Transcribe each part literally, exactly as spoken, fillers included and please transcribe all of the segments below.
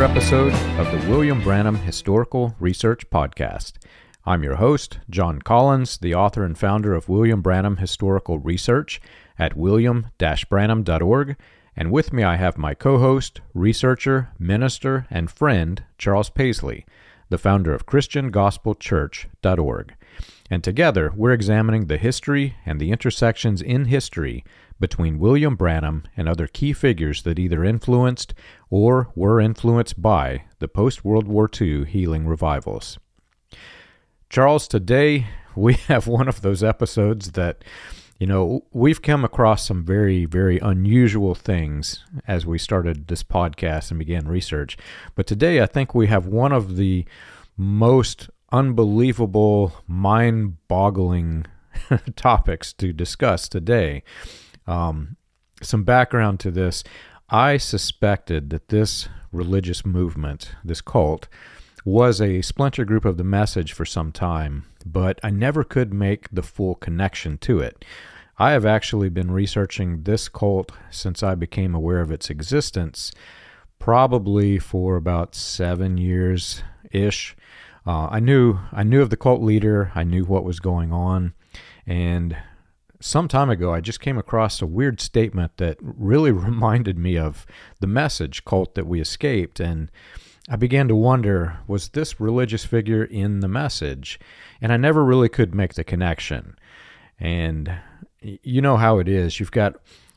another episode of the William Branham Historical Research Podcast. I'm your host, John Collins, the author and founder of William Branham Historical Research at william dash branham dot org, and with me I have my co-host, researcher, minister, and friend, Charles Paisley, the founder of christian gospel church dot org. And together, we're examining the history and the intersections in history between William Branham and other key figures that either influenced or were influenced by the post-World War Two healing revivals. Charles, today we have one of those episodes that, you know, we've come across some very, very unusual things as we started this podcast and began research. But today I think we have one of the most unbelievable, mind-boggling topics to discuss today. Um, some background to this. I suspected that this religious movement, this cult, was a splinter group of the message for some time, but I never could make the full connection to it. I have actually been researching this cult since I became aware of its existence, probably for about seven years-ish. Uh, I knew I knew of the cult leader, I knew what was going on, and some time ago I just came across a weird statement that really reminded me of the message cult that we escaped, and I began to wonder, was this religious figure in the message? And I never really could make the connection. And you know how it is. You've got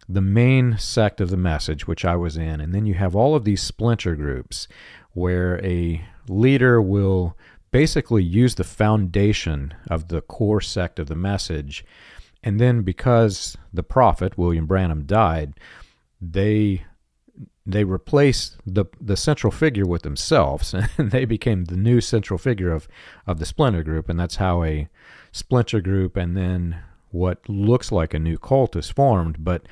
the main sect of the message, which I was in, and then you have all of these splinter groups where a leader will basically use the foundation of the core sect of the message, and then because the prophet, William Branham, died, they they replaced the the central figure with themselves, and they became the new central figure of, of the splinter group, and that's how a splinter group and then what looks like a new cult is formed, but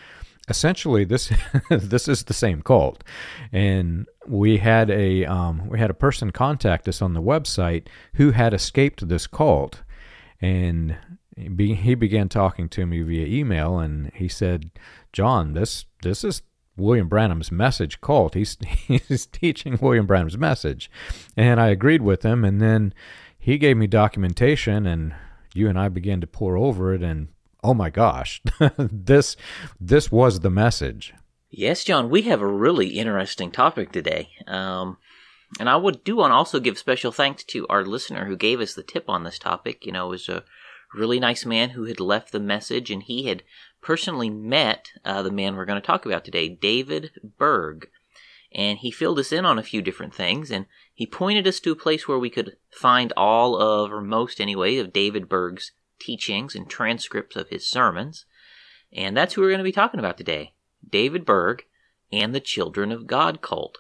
essentially this this is the same cult. And we had a um, we had a person contact us on the website who had escaped this cult, and be, he began talking to me via email, and he said, "John, this this is William Branham's message cult. He's he's teaching William Branham's message," and I agreed with him. And then he gave me documentation, and you and I began to pore over it, and oh my gosh, this this was the message. Yes, John, we have a really interesting topic today. Um, and I would do want to also give special thanks to our listener who gave us the tip on this topic. You know, it was a really nice man who had left the message, and he had personally met uh, the man we're going to talk about today, David Berg. And he filled us in on a few different things, and he pointed us to a place where we could find all of, or most anyway, of David Berg's teachings and transcripts of his sermons, and that's who we're going to be talking about today, David Berg and the Children of God cult.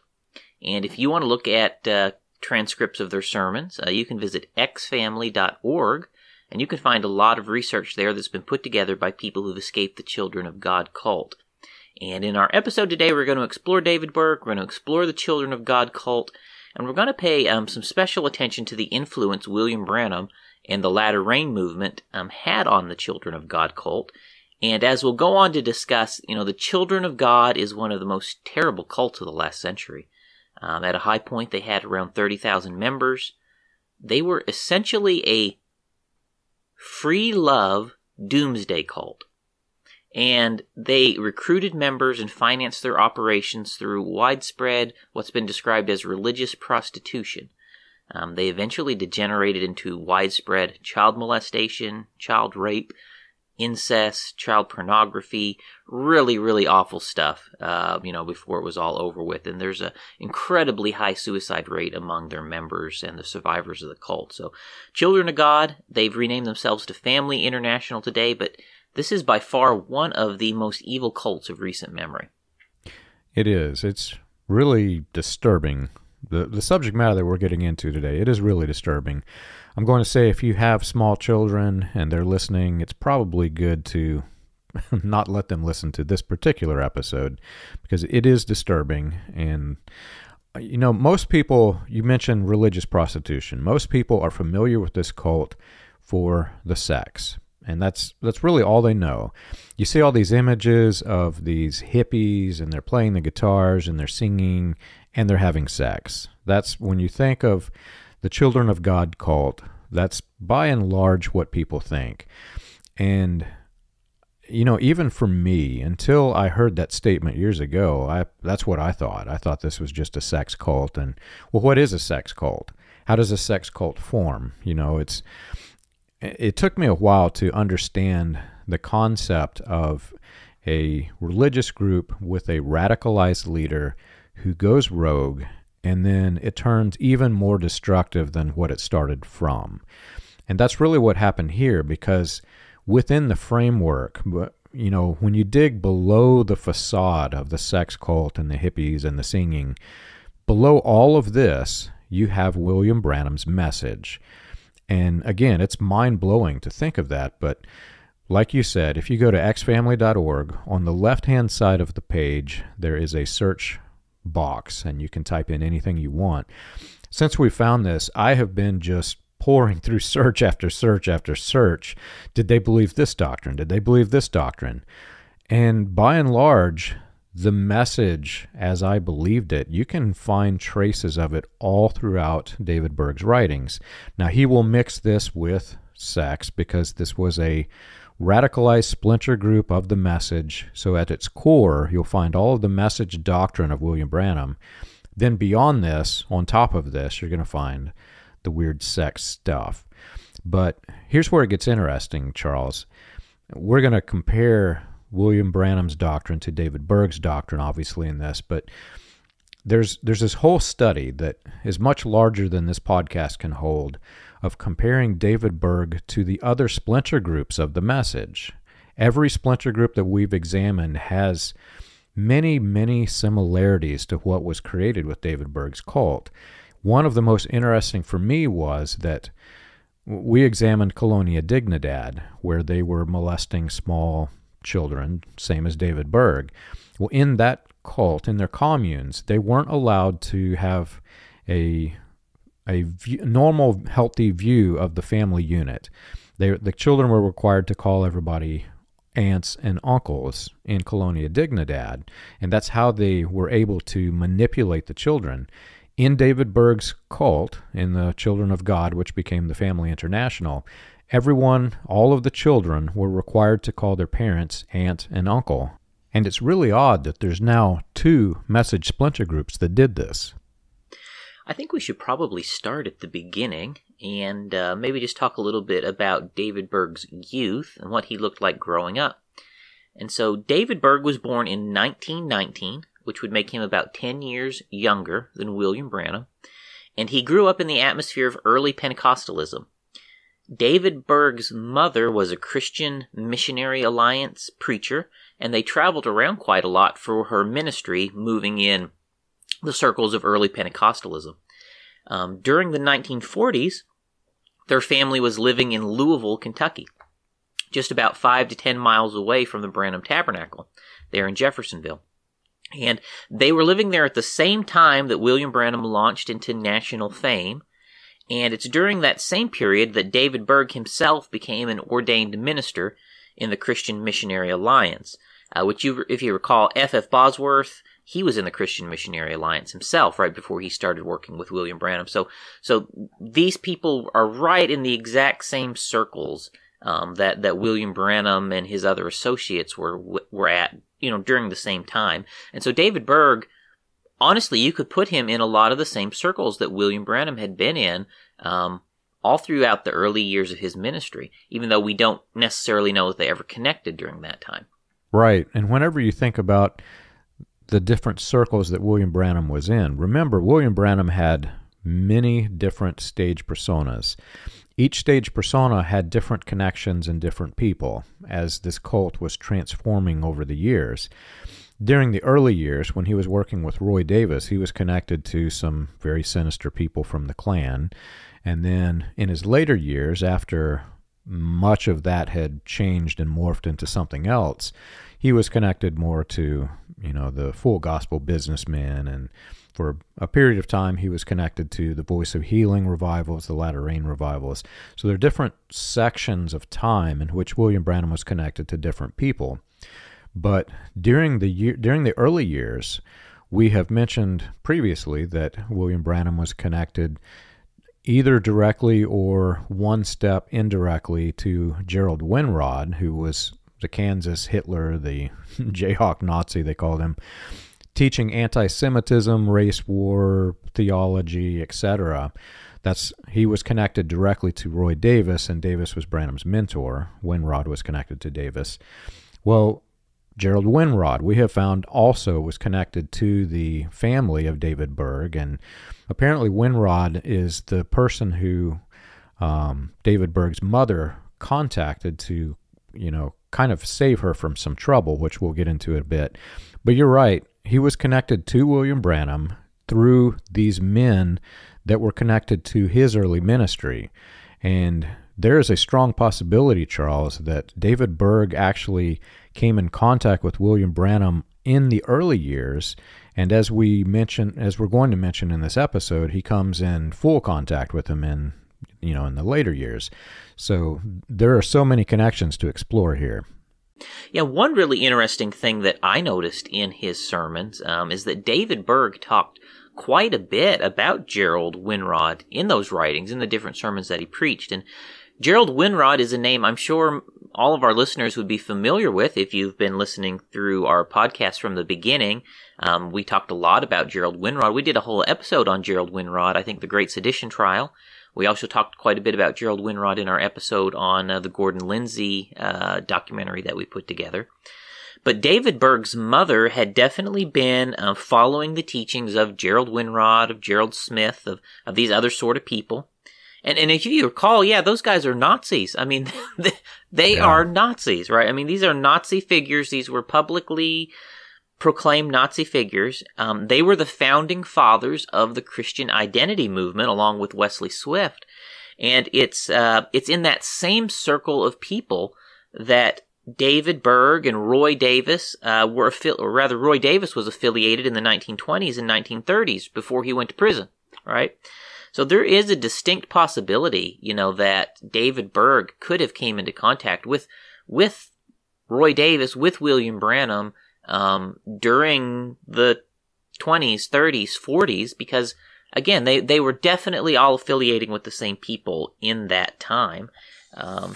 And if you want to look at uh, transcripts of their sermons, uh, you can visit x family dot org, and you can find a lot of research there that's been put together by people who've escaped the Children of God cult. And in our episode today, we're going to explore David Berg, we're going to explore the Children of God cult, and we're going to pay um, some special attention to the influence William Branham and the Latter Rain movement um, had on the Children of God cult. And as we'll go on to discuss, you know, the Children of God is one of the most terrible cults of the last century. Um, at a high point, they had around thirty thousand members. They were essentially a free love doomsday cult. And they recruited members and financed their operations through widespread, what's been described as religious prostitution. Um, they eventually degenerated into widespread child molestation, child rape, incest, child pornography, really, really awful stuff, uh, you know, before it was all over with. And there's an incredibly high suicide rate among their members and the survivors of the cult. So Children of God, they've renamed themselves to Family International today, but this is by far one of the most evil cults of recent memory. It is. It's really disturbing. The, the subject matter that we're getting into today, it is really disturbing. I'm going to say if you have small children and they're listening, it's probably good to not let them listen to this particular episode because it is disturbing. And, you know, most people, you mentioned religious prostitution. Most people are familiar with this cult for the sex. And that's that's really all they know. You see all these images of these hippies, and they're playing the guitars, and they're singing, and they're having sex. That's when you think of the Children of God cult, that's by and large what people think. And, you know, even for me, until I heard that statement years ago, I, that's what I thought. I thought this was just a sex cult. And, well, what is a sex cult? How does a sex cult form? You know, it's, it took me a while to understand the concept of a religious group with a radicalized leader who goes rogue, and then it turns even more destructive than what it started from. And that's really what happened here, because within the framework, you know, when you dig below the facade of the sex cult and the hippies and the singing, below all of this, you have William Branham's message. And again, it's mind-blowing to think of that, but like you said, if you go to x family dot org, on the left-hand side of the page, there is a search box, and you can type in anything you want. Since we found this, I have been just pouring through search after search after search. Did they believe this doctrine? Did they believe this doctrine? And by and large, the message as I believed it, you can find traces of it all throughout David Berg's writings. Now, he will mix this with sex because this was a radicalized splinter group of the message. So at its core, you'll find all of the message doctrine of William Branham. Then beyond this, on top of this, you're going to find the weird sex stuff. But here's where it gets interesting, Charles. We're going to compare William Branham's doctrine to David Berg's doctrine, obviously, in this, but there's there's this whole study that is much larger than this podcast can hold of comparing David Berg to the other splinter groups of the message. Every splinter group that we've examined has many, many similarities to what was created with David Berg's cult. One of the most interesting for me was that we examined Colonia Dignidad, where they were molesting small children, same as David Berg. Well, in that cult, in their communes, they weren't allowed to have a a view, normal, healthy view of the family unit. They, the children were required to call everybody aunts and uncles in Colonia Dignidad, and that's how they were able to manipulate the children. In David Berg's cult, in the Children of God, which became the Family International, everyone, all of the children, were required to call their parents aunt and uncle. And it's really odd that there's now two message splinter groups that did this. I think we should probably start at the beginning and uh, maybe just talk a little bit about David Berg's youth and what he looked like growing up. And so David Berg was born in nineteen nineteen, which would make him about ten years younger than William Branham, and he grew up in the atmosphere of early Pentecostalism. David Berg's mother was a Christian Missionary Alliance preacher, and they traveled around quite a lot for her ministry, moving in the circles of early Pentecostalism. Um, during the nineteen forties, their family was living in Louisville, Kentucky, just about five to ten miles away from the Branham Tabernacle, there in Jeffersonville. And they were living there at the same time that William Branham launched into national fame, and it's during that same period that David Berg himself became an ordained minister in the Christian Missionary Alliance, uh, which, you, if you recall, F F Bosworth, he was in the Christian Missionary Alliance himself right before he started working with William Branham. So, so these people are right in the exact same circles um, that that William Branham and his other associates were were at, you know, during the same time. And so David Berg, honestly, you could put him in a lot of the same circles that William Branham had been in um, all throughout the early years of his ministry, even though we don't necessarily know that they ever connected during that time. Right. And whenever you think about the different circles that William Branham was in, remember, William Branham had many different stage personas. Each stage persona had different connections and different people as this cult was transforming over the years. During the early years, when he was working with Roy Davis, he was connected to some very sinister people from the Klan. And then in his later years, after much of that had changed and morphed into something else, he was connected more to, you know, the full gospel businessmen, and for a period of time, he was connected to the Voice of Healing revivals, the Latter Rain revivals. So there are different sections of time in which William Branham was connected to different people. But during the year, during the early years, We have mentioned previously that William Branham was connected either directly or one step indirectly to Gerald Winrod, who was the Kansas Hitler, the Jayhawk Nazi, they called him, teaching anti-Semitism, race war, theology, et cetera. That's he was connected directly to Roy Davis, and Davis was Branham's mentor. Winrod was connected to Davis. Well, Gerald Winrod, we have found, also was connected to the family of David Berg, and apparently Winrod is the person who um, David Berg's mother contacted to, you know, kind of save her from some trouble, which we'll get into in a bit. But you're right, he was connected to William Branham through these men that were connected to his early ministry. And there is a strong possibility, Charles, that David Berg actually came in contact with William Branham in the early years, and as we mention, as we're going to mention in this episode, he comes in full contact with him in, you know, in the later years. So there are so many connections to explore here. Yeah, one really interesting thing that I noticed in his sermons um, is that David Berg talked quite a bit about Gerald Winrod in those writings, in the different sermons that he preached, and Gerald Winrod is a name I'm sure all of our listeners would be familiar with if you've been listening through our podcast from the beginning. Um, we talked a lot about Gerald Winrod. We did a whole episode on Gerald Winrod, I think the Great Sedition Trial. We also talked quite a bit about Gerald Winrod in our episode on uh, the Gordon Lindsay uh, documentary that we put together. But David Berg's mother had definitely been uh, following the teachings of Gerald Winrod, of Gerald Smith, of, of these other sort of people. And and if you recall, yeah, those guys are Nazis. I mean, they, they yeah. are Nazis, right? I mean, these are Nazi figures. These were publicly proclaimed Nazi figures. Um, they were the founding fathers of the Christian identity movement, along with Wesley Swift. And it's uh, it's in that same circle of people that David Berg and Roy Davis uh, were, affi- or rather, Roy Davis was affiliated in the nineteen twenties and nineteen thirties before he went to prison, right? So there is a distinct possibility, you know, that David Berg could have came into contact with with Roy Davis, with William Branham um, during the twenties, thirties, forties, because, again, they, they were definitely all affiliating with the same people in that time. Um,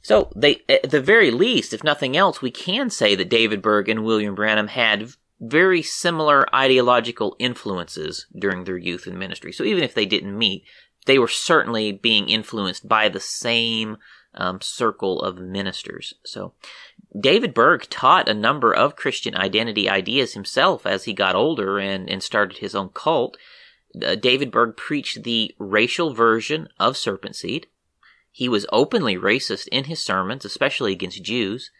so they, at the very least, if nothing else, we can say that David Berg and William Branham had very similar ideological influences during their youth and ministry. So even if they didn't meet, they were certainly being influenced by the same um, circle of ministers. So David Berg taught a number of Christian identity ideas himself as he got older and, and started his own cult. Uh, David Berg preached the racial version of serpent seed. He was openly racist in his sermons, especially against Jews.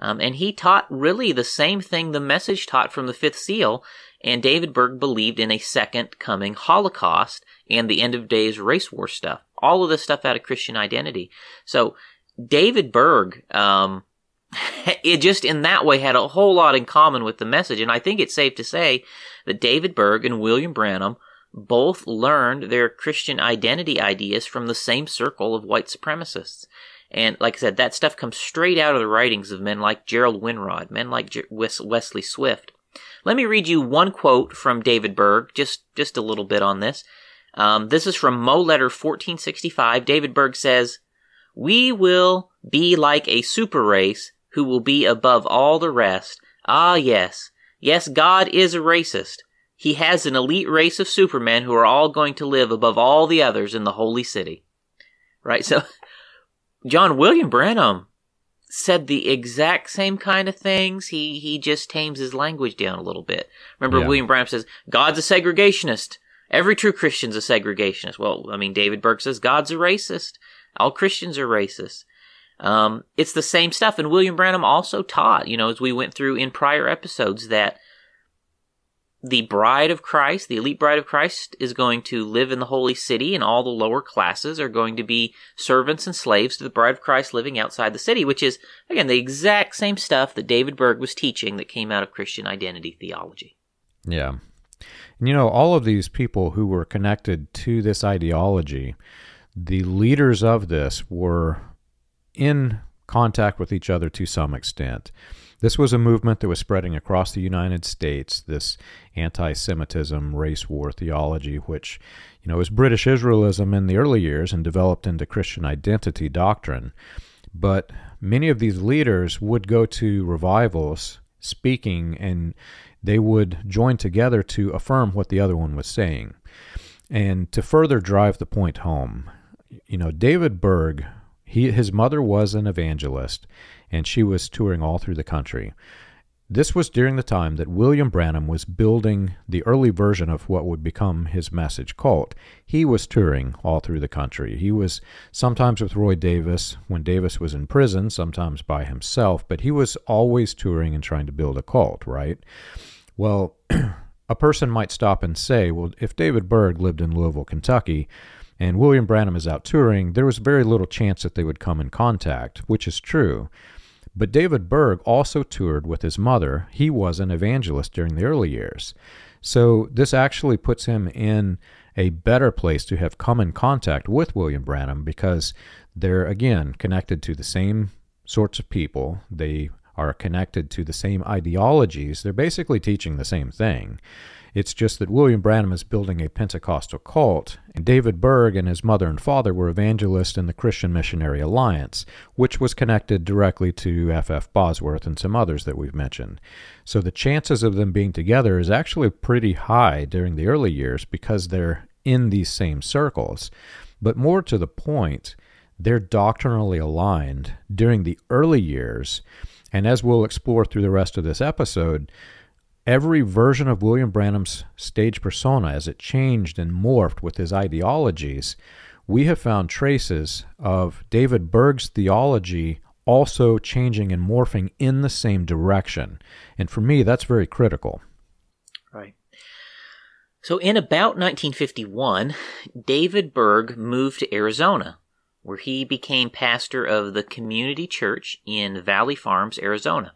Um, and he taught really the same thing the message taught from the Fifth Seal, and David Berg believed in a second coming Holocaust and the end of days race war stuff, all of this stuff out of Christian identity. So David Berg, um, it just in that way had a whole lot in common with the message, and I think it's safe to say that David Berg and William Branham both learned their Christian identity ideas from the same circle of white supremacists. And like I said, that stuff comes straight out of the writings of men like Gerald Winrod, men like Jer- Wes- Wesley Swift. Let me read you one quote from David Berg, just, just a little bit on this. Um, this is from Mo Letter fourteen sixty-five. David Berg says, "We will be like a super race who will be above all the rest. Ah, yes. Yes, God is a racist. He has an elite race of supermen who are all going to live above all the others in the holy city." Right? So... John William Branham said the exact same kind of things. He he just tames his language down a little bit. Remember, yeah. William Branham says, God's a segregationist. Every true Christian's a segregationist. Well, I mean, David Berg says, God's a racist. All Christians are racist. Um, it's the same stuff. And William Branham also taught, you know, as we went through in prior episodes, that the bride of Christ, the elite bride of Christ, is going to live in the holy city, and all the lower classes are going to be servants and slaves to the bride of Christ living outside the city, which is, again, the exact same stuff that David Berg was teaching that came out of Christian identity theology. Yeah. And, you know, all of these people who were connected to this ideology, the leaders of this were in contact with each other to some extent. This was a movement that was spreading across the United States, this anti-Semitism, race war theology, which, you know, was British Israelism in the early years and developed into Christian identity doctrine. But many of these leaders would go to revivals speaking, and they would join together to affirm what the other one was saying. And to further drive the point home, you know, David Berg, he, his mother was an evangelist, and she was touring all through the country. This was during the time that William Branham was building the early version of what would become his message cult. He was touring all through the country. He was sometimes with Roy Davis when Davis was in prison, sometimes by himself, but he was always touring and trying to build a cult, right? Well, a person might stop and say, well, if David Berg lived in Louisville, Kentucky, and William Branham is out touring, there was very little chance that they would come in contact, which is true. But David Berg also toured with his mother. He was an evangelist during the early years. So this actually puts him in a better place to have come in contact with William Branham, because they're, again, connected to the same sorts of people. They are connected to the same ideologies. They're basically teaching the same thing. It's just that William Branham is building a Pentecostal cult, and David Berg and his mother and father were evangelists in the Christian Missionary Alliance, which was connected directly to F F Bosworth and some others that we've mentioned. So the chances of them being together is actually pretty high during the early years because they're in these same circles. But more to the point, they're doctrinally aligned during the early years, and as we'll explore through the rest of this episode, every version of William Branham's stage persona, as it changed and morphed with his ideologies, we have found traces of David Berg's theology also changing and morphing in the same direction. And for me, that's very critical. Right. So in about nineteen fifty-one, David Berg moved to Arizona, where he became pastor of the Community Church in Valley Farms, Arizona,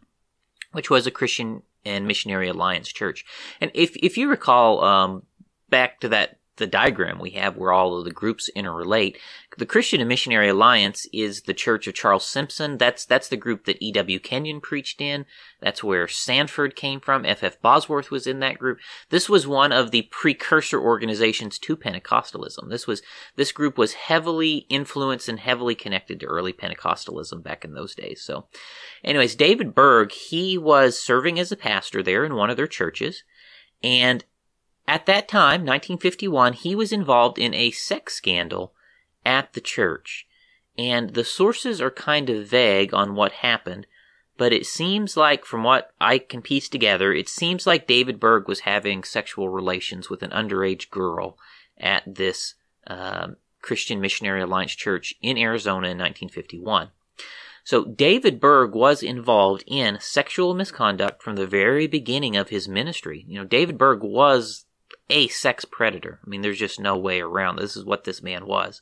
which was a Christian and Missionary Alliance Church. And if if you recall, um, back to that the diagram we have where all of the groups interrelate, the Christian and Missionary Alliance is the church of Charles Simpson. That's that's the group that E W Kenyon preached in. That's where Sanford came from. F F Bosworth was in that group. This was one of the precursor organizations to Pentecostalism. This was this group was heavily influenced and heavily connected to early Pentecostalism back in those days. So anyways, David Berg, he was serving as a pastor there in one of their churches, and at that time, nineteen fifty-one, he was involved in a sex scandal at the church, and the sources are kind of vague on what happened, but it seems like, from what I can piece together, it seems like David Berg was having sexual relations with an underage girl at this um, Christian Missionary Alliance Church in Arizona in nineteen fifty-one. So David Berg was involved in sexual misconduct from the very beginning of his ministry. You know, David Berg was a sex predator. I mean, there's just no way around. This is what this man was.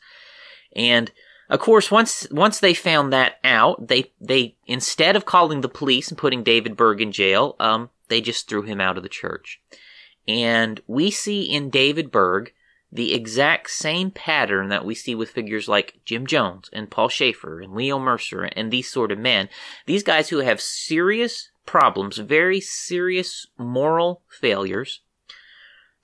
And of course, once once they found that out, they they instead of calling the police and putting David Berg in jail, um, they just threw him out of the church. And we see in David Berg the exact same pattern that we see with figures like Jim Jones and Paul Schaefer and Leo Mercer and these sort of men. These guys who have serious problems, very serious moral failures.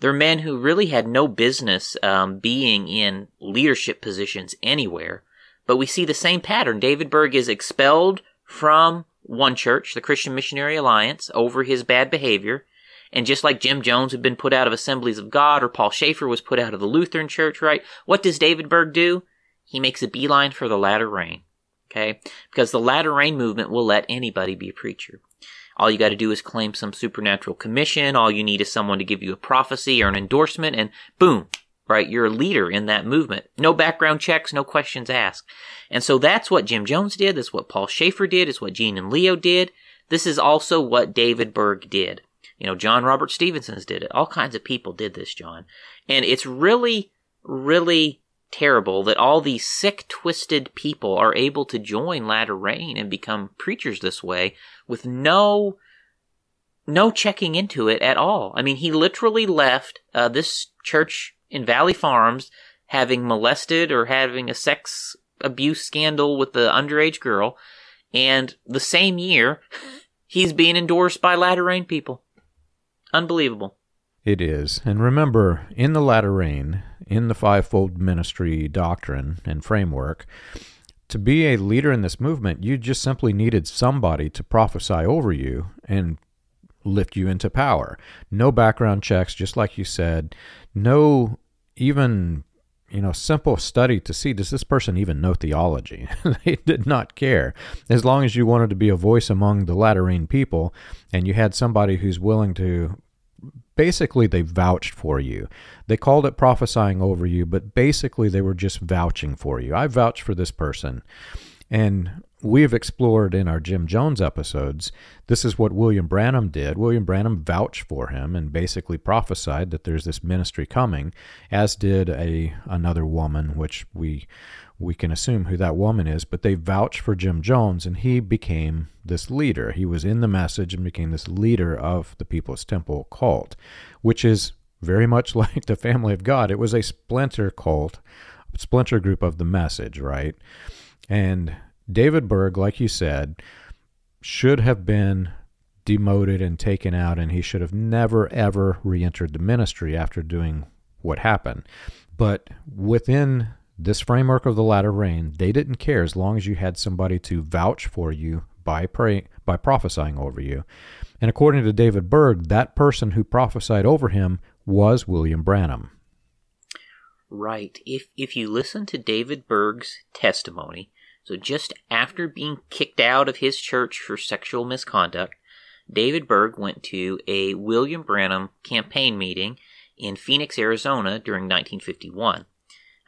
They're men who really had no business um, being in leadership positions anywhere. But we see the same pattern. David Berg is expelled from one church, the Christian Missionary Alliance, over his bad behavior. And just like Jim Jones had been put out of Assemblies of God, or Paul Schaefer was put out of the Lutheran Church, right? What does David Berg do? He makes a beeline for the Latter Rain, okay? Because the Latter Rain movement will let anybody be a preacher. All you got to do is claim some supernatural commission. All you need is someone to give you a prophecy or an endorsement, and boom, right? You're a leader in that movement. No background checks, no questions asked. And so that's what Jim Jones did. That's what Paul Schaefer did. It's what Gene and Leo did. This is also what David Berg did. You know, John Robert Stevenson's did it. All kinds of people did this, John. And it's really, really terrible that all these sick, twisted people are able to join Latter Rain and become preachers this way with no, no checking into it at all. I mean, he literally left uh, this church in Valley Farms having molested or having a sex abuse scandal with the underage girl, and the same year He's being endorsed by Latter Rain people. Unbelievable. It is. And remember, in the Latter Rain, in the fivefold ministry doctrine and framework, to be a leader in this movement, you just simply needed somebody to prophesy over you and lift you into power. No background checks, just like you said. No even, you know, simple study to see, does this person even know theology? They did not care. As long as you wanted to be a voice among the Latter Rain people and you had somebody who's willing to, basically they vouched for you. They called it prophesying over you, but basically they were just vouching for you. I vouch for this person. And we've explored in our Jim Jones episodes, this is what William Branham did. William Branham vouched for him and basically prophesied that there's this ministry coming, as did a another woman, which we we can assume who that woman is, but they vouched for Jim Jones, and he became this leader. He was in the message and became this leader of the People's Temple cult, which is very much like the Family of God. It was a splinter cult, splinter group of the message, right? And David Berg, like you said, should have been demoted and taken out, and he should have never, ever re-entered the ministry after doing what happened. But within this framework of the Latter Rain, they didn't care as long as you had somebody to vouch for you by, pray, by prophesying over you. And according to David Berg, that person who prophesied over him was William Branham. Right. If, if you listen to David Berg's testimony, so just after being kicked out of his church for sexual misconduct, David Berg went to a William Branham campaign meeting in Phoenix, Arizona during nineteen fifty-one.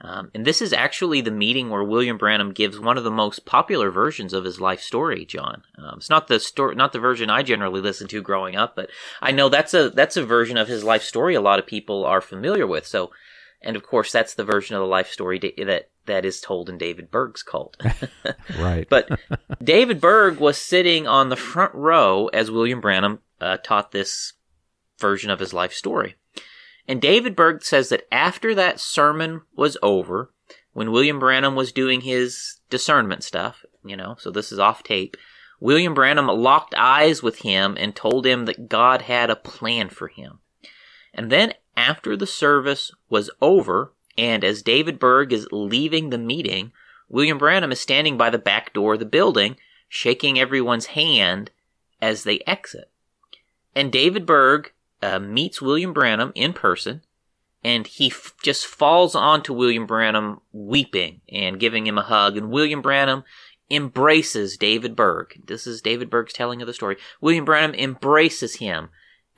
Um, and this is actually the meeting where William Branham gives one of the most popular versions of his life story, John. Um, it's not the story, not the version I generally listened to growing up, but I know that's a, that's a version of his life story a lot of people are familiar with. So, and of course, that's the version of the life story that that is told in David Berg's cult. Right. But David Berg was sitting on the front row as William Branham uh, taught this version of his life story. And David Berg says that after that sermon was over, when William Branham was doing his discernment stuff, you know, so this is off tape, William Branham locked eyes with him and told him that God had a plan for him. And then after the service was over, and as David Berg is leaving the meeting, William Branham is standing by the back door of the building, shaking everyone's hand as they exit. And David Berg uh, meets William Branham in person, and he f just falls onto William Branham weeping and giving him a hug. And William Branham embraces David Berg. This is David Berg's telling of the story. William Branham embraces him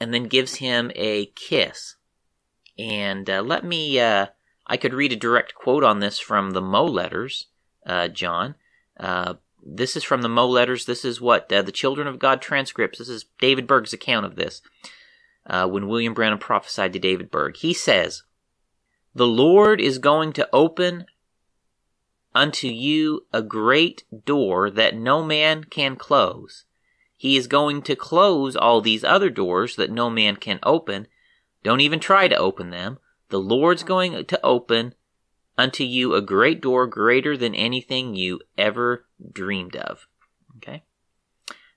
and then gives him a kiss. And uh, let me, uh, I could read a direct quote on this from the Mo Letters, uh, John. Uh, this is from the Mo Letters. This is what, uh, the Children of God transcripts. This is David Berg's account of this, uh, when William Branham prophesied to David Berg. He says, "The Lord is going to open unto you a great door that no man can close. He is going to close all these other doors that no man can open. Don't even try to open them. The Lord's going to open unto you a great door greater than anything you ever dreamed of." Okay?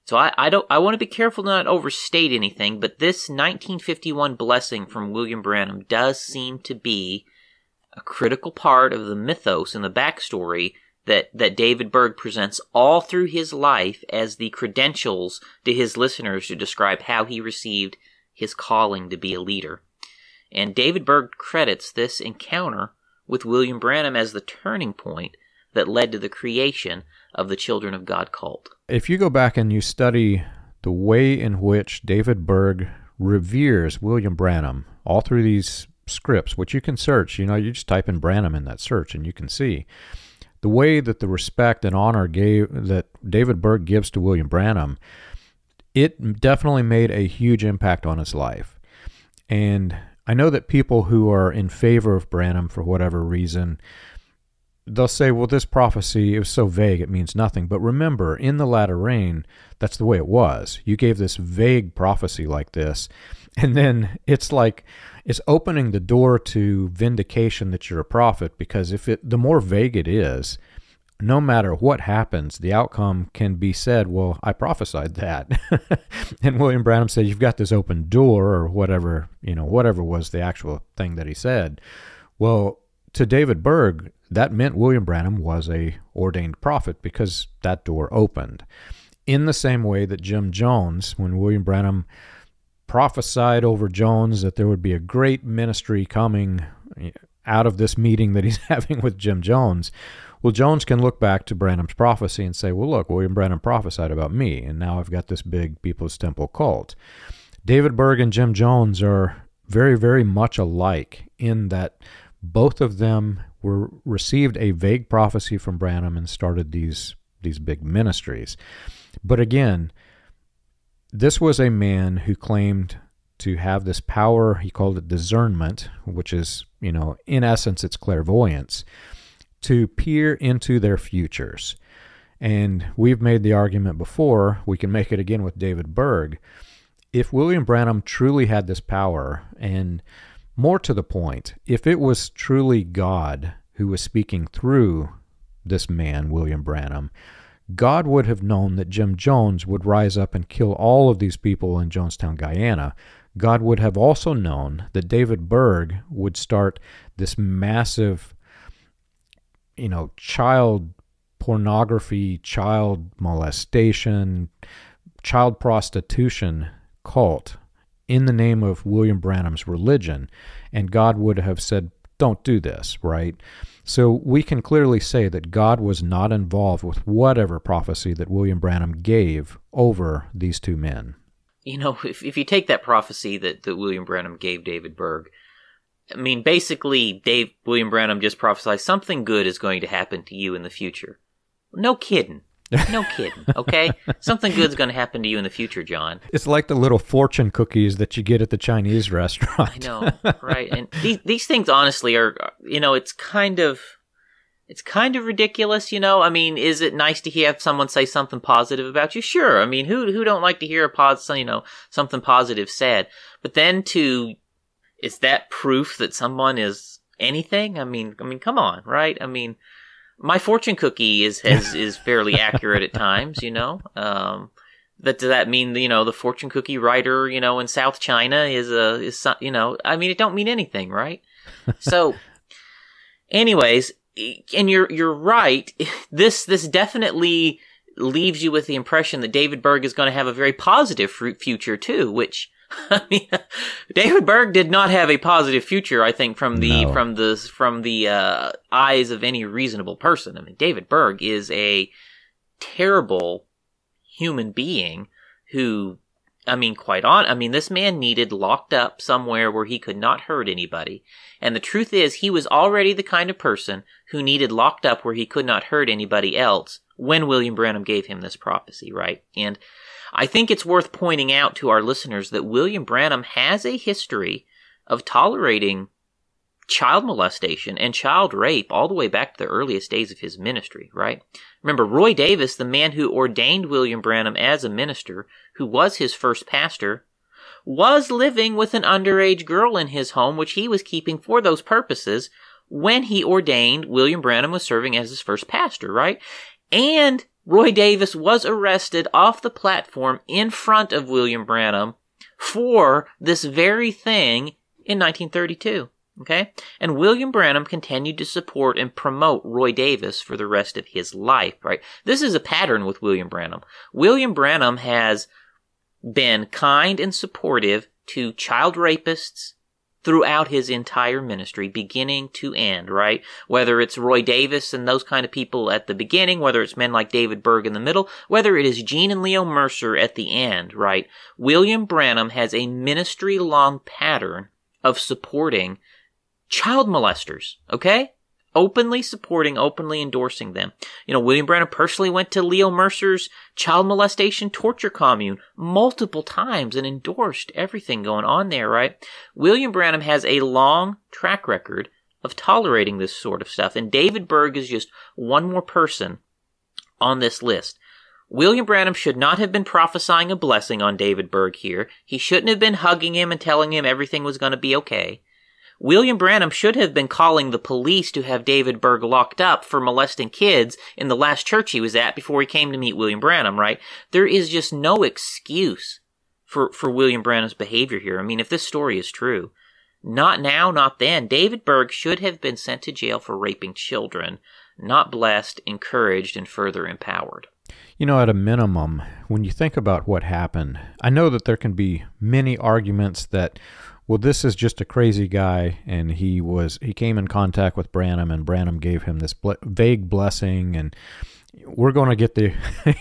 So I, I don't I want to be careful to not overstate anything, but this nineteen fifty-one blessing from William Branham does seem to be a critical part of the mythos and the backstory that, that David Berg presents all through his life as the credentials to his listeners to describe how he received his calling to be a leader. And David Berg credits this encounter with William Branham as the turning point that led to the creation of the Children of God cult. If you go back and you study the way in which David Berg reveres William Branham all through these scripts, which you can search, you know, you just type in Branham in that search and you can see the way that the respect and honor gave that David Berg gives to William Branham. It definitely made a huge impact on his life. And I know that people who are in favor of Branham for whatever reason, they'll say, well, this prophecy is so vague, it means nothing. But remember, in the Latter Rain, that's the way it was. You gave this vague prophecy like this, and then it's like it's opening the door to vindication that you're a prophet, because if it, the more vague it is, no matter what happens, the outcome can be said, well, I prophesied that. And William Branham said, you've got this open door, or whatever, you know, whatever was the actual thing that he said. Well, to David Berg, that meant William Branham was a ordained prophet, because that door opened. In the same way that Jim Jones, when William Branham prophesied over Jones that there would be a great ministry coming out of this meeting that he's having with Jim Jones, well, Jones can look back to Branham's prophecy and say, well, look, William Branham prophesied about me, and now I've got this big People's Temple cult. David Berg and Jim Jones are very, very much alike in that both of them were received a vague prophecy from Branham and started these these big ministries. But again, this was a man who claimed to have this power. He called it discernment, which is, you know, in essence, it's clairvoyance, to peer into their futures. And we've made the argument before, we can make it again with David Berg. If William Branham truly had this power, and more to the point, if it was truly God who was speaking through this man, William Branham, God would have known that Jim Jones would rise up and kill all of these people in Jonestown, Guyana. God would have also known that David Berg would start this massive, you know, child pornography, child molestation, child prostitution cult in the name of William Branham's religion, and God would have said, don't do this, right? So we can clearly say that God was not involved with whatever prophecy that William Branham gave over these two men. You know, if, if you take that prophecy that, that William Branham gave David Berg, I mean, basically, Dave, William Branham just prophesied something good is going to happen to you in the future. No kidding. No kidding, okay? Something good's going to happen to you in the future, John. It's like the little fortune cookies that you get at the Chinese restaurant. I know, right? And these, these things, honestly, are, you know, it's kind of, it's kind of ridiculous, you know? I mean, is it nice to have someone say something positive about you? Sure. I mean, who who don't like to hear a pos, you know, something positive said? But then to, is that proof that someone is anything? I mean, I mean, come on, right? I mean, my fortune cookie is has, is fairly accurate at times, you know. Um, that does that mean, you know, the fortune cookie writer, you know, in South China is a is you know, I mean, it don't mean anything, right? So, anyways, and you're you're right. This this definitely leaves you with the impression that David Berg is going to have a very positive future too, which, I mean, David Berg did not have a positive future, I think, from the no. from the from the uh, eyes of any reasonable person. I mean, David Berg is a terrible human being who, I mean, quite on. I mean, this man needed locked up somewhere where he could not hurt anybody. And the truth is, he was already the kind of person who needed locked up where he could not hurt anybody else when William Branham gave him this prophecy, right? And I think it's worth pointing out to our listeners that William Branham has a history of tolerating child molestation and child rape all the way back to the earliest days of his ministry, right? Remember, Roy Davis, the man who ordained William Branham as a minister, who was his first pastor, was living with an underage girl in his home, which he was keeping for those purposes when he ordained William Branham was serving as his first pastor, right? And Roy Davis was arrested off the platform in front of William Branham for this very thing in nineteen thirty-two, okay? And William Branham continued to support and promote Roy Davis for the rest of his life, right? This is a pattern with William Branham. William Branham has been kind and supportive to child rapists throughout his entire ministry, beginning to end, right? Whether it's Roy Davis and those kind of people at the beginning, whether it's men like David Berg in the middle, whether it is Gene and Leo Mercer at the end, right? William Branham has a ministry-long pattern of supporting child molesters, okay? Openly supporting, openly endorsing them. You know, William Branham personally went to Leo Mercer's child molestation torture commune multiple times and endorsed everything going on there, right? William Branham has a long track record of tolerating this sort of stuff, and David Berg is just one more person on this list. William Branham should not have been prophesying a blessing on David Berg here. He shouldn't have been hugging him and telling him everything was going to be okay. William Branham should have been calling the police to have David Berg locked up for molesting kids in the last church he was at before he came to meet William Branham, right? There is just no excuse for, for William Branham's behavior here. I mean, if this story is true, not now, not then. David Berg should have been sent to jail for raping children, not blessed, encouraged, and further empowered. You know, at a minimum, when you think about what happened, I know that there can be many arguments that, well, this is just a crazy guy, and he was he came in contact with Branham, and Branham gave him this ble vague blessing, and we're going to get the,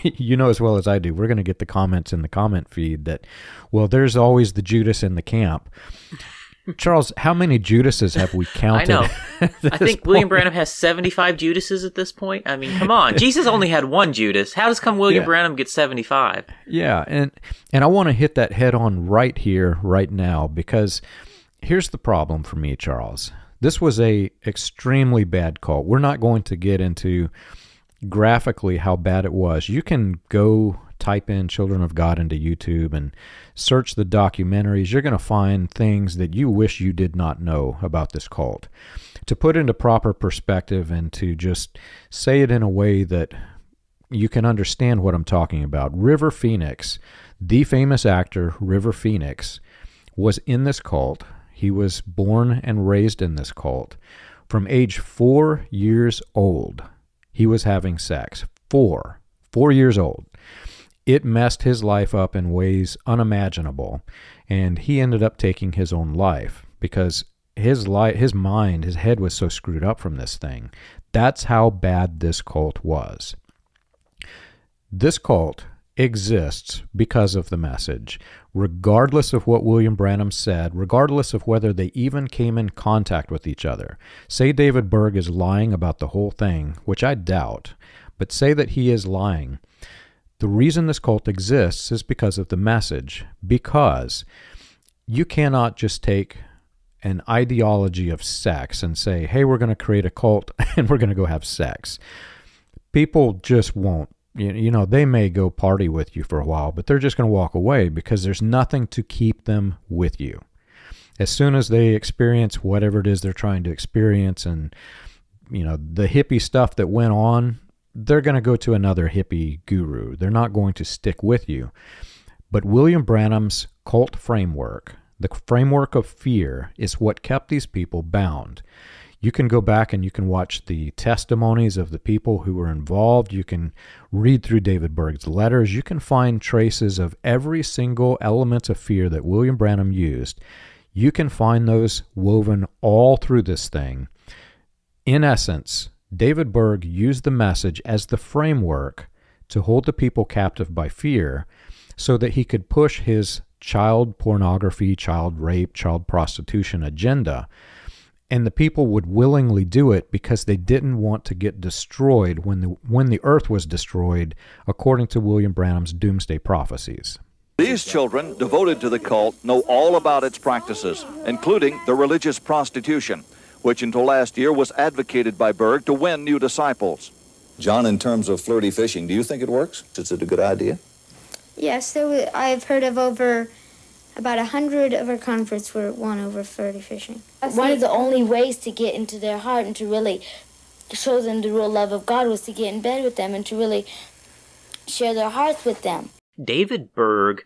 you know as well as I do, we're going to get the comments in the comment feed that, well, there's always the Judas in the camp. Charles, how many Judases have we counted? I know. I think point? William Branham has seventy-five Judases at this point. I mean, come on. Jesus only had one Judas. How does come William yeah. Branham get seventy-five? Yeah, and and I want to hit that head on right here, right now, because here's the problem for me, Charles. This was a extremely bad call. We're not going to get into graphically how bad it was. You can go type in Children of God into YouTube and search the documentaries. You're going to find things that you wish you did not know about this cult. To put into proper perspective and to just say it in a way that you can understand what I'm talking about, River Phoenix, the famous actor River Phoenix, was in this cult. He was born and raised in this cult. From age four years old, he was having sex. Four. Four years old. It messed his life up in ways unimaginable, and he ended up taking his own life because his li his mind, his head was so screwed up from this thing. That's how bad this cult was. This cult exists because of the message. Regardless of what William Branham said, regardless of whether they even came in contact with each other, say David Berg is lying about the whole thing, which I doubt, but say that he is lying. The reason this cult exists is because of the message, because you cannot just take an ideology of sex and say, hey, we're going to create a cult and we're going to go have sex. People just won't. You know, they may go party with you for a while, but they're just going to walk away because there's nothing to keep them with you. As soon as they experience whatever it is they're trying to experience and, you know, the hippie stuff that went on, they're going to go to another hippie guru. They're not going to stick with you. But William Branham's cult framework, the framework of fear, is what kept these people bound. You can go back and you can watch the testimonies of the people who were involved. You can read through David Berg's letters. You can find traces of every single element of fear that William Branham used. You can find those woven all through this thing. In essence, David Berg used the message as the framework to hold the people captive by fear so that he could push his child pornography, child rape, child prostitution agenda. And the people would willingly do it because they didn't want to get destroyed when the, when the earth was destroyed, according to William Branham's doomsday prophecies. These children devoted to the cult know all about its practices, including the religious prostitution, which until last year was advocated by Berg to win new disciples. John, in terms of flirty fishing, do you think it works? Is it a good idea? Yes, there I've heard of over about a hundred of our converts were won over flirty fishing. One of the only ways to get into their heart and to really show them the real love of God was to get in bed with them and to really share their hearts with them. David Berg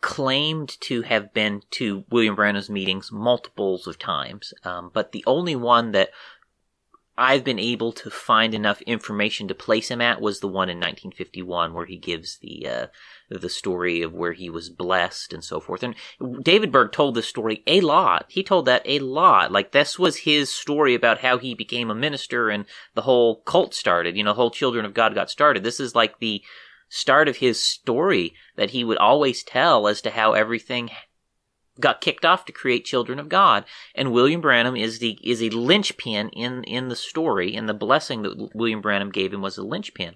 claimed to have been to William Branham's meetings multiples of times, um, but the only one that I've been able to find enough information to place him at was the one in nineteen fifty-one where he gives the uh, the story of where he was blessed and so forth. And David Berg told this story a lot. He told that a lot. Like, this was his story about how he became a minister and the whole cult started, you know, the whole Children of God got started. This is like the start of his story that he would always tell as to how everything got kicked off to create Children of God, and William Branham is the is a linchpin in in the story, and the blessing that William Branham gave him was a linchpin.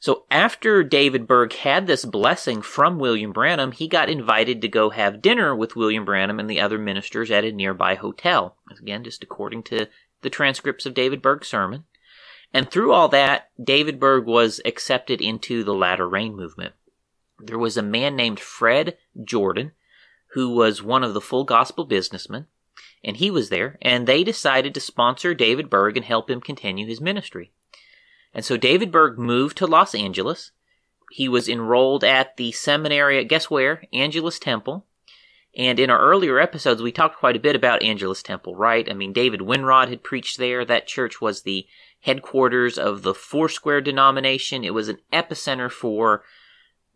So after David Berg had this blessing from William Branham, he got invited to go have dinner with William Branham and the other ministers at a nearby hotel. Again, just according to the transcripts of David Berg's sermon. And through all that, David Berg was accepted into the Latter Rain movement. There was a man named Fred Jordan, who was one of the full gospel businessmen, and he was there, and they decided to sponsor David Berg and help him continue his ministry. And so David Berg moved to Los Angeles. He was enrolled at the seminary, guess where? Angelus Temple. And in our earlier episodes, we talked quite a bit about Angelus Temple, right? I mean, David Winrod had preached there. That church was the headquarters of the Foursquare denomination. It was an epicenter for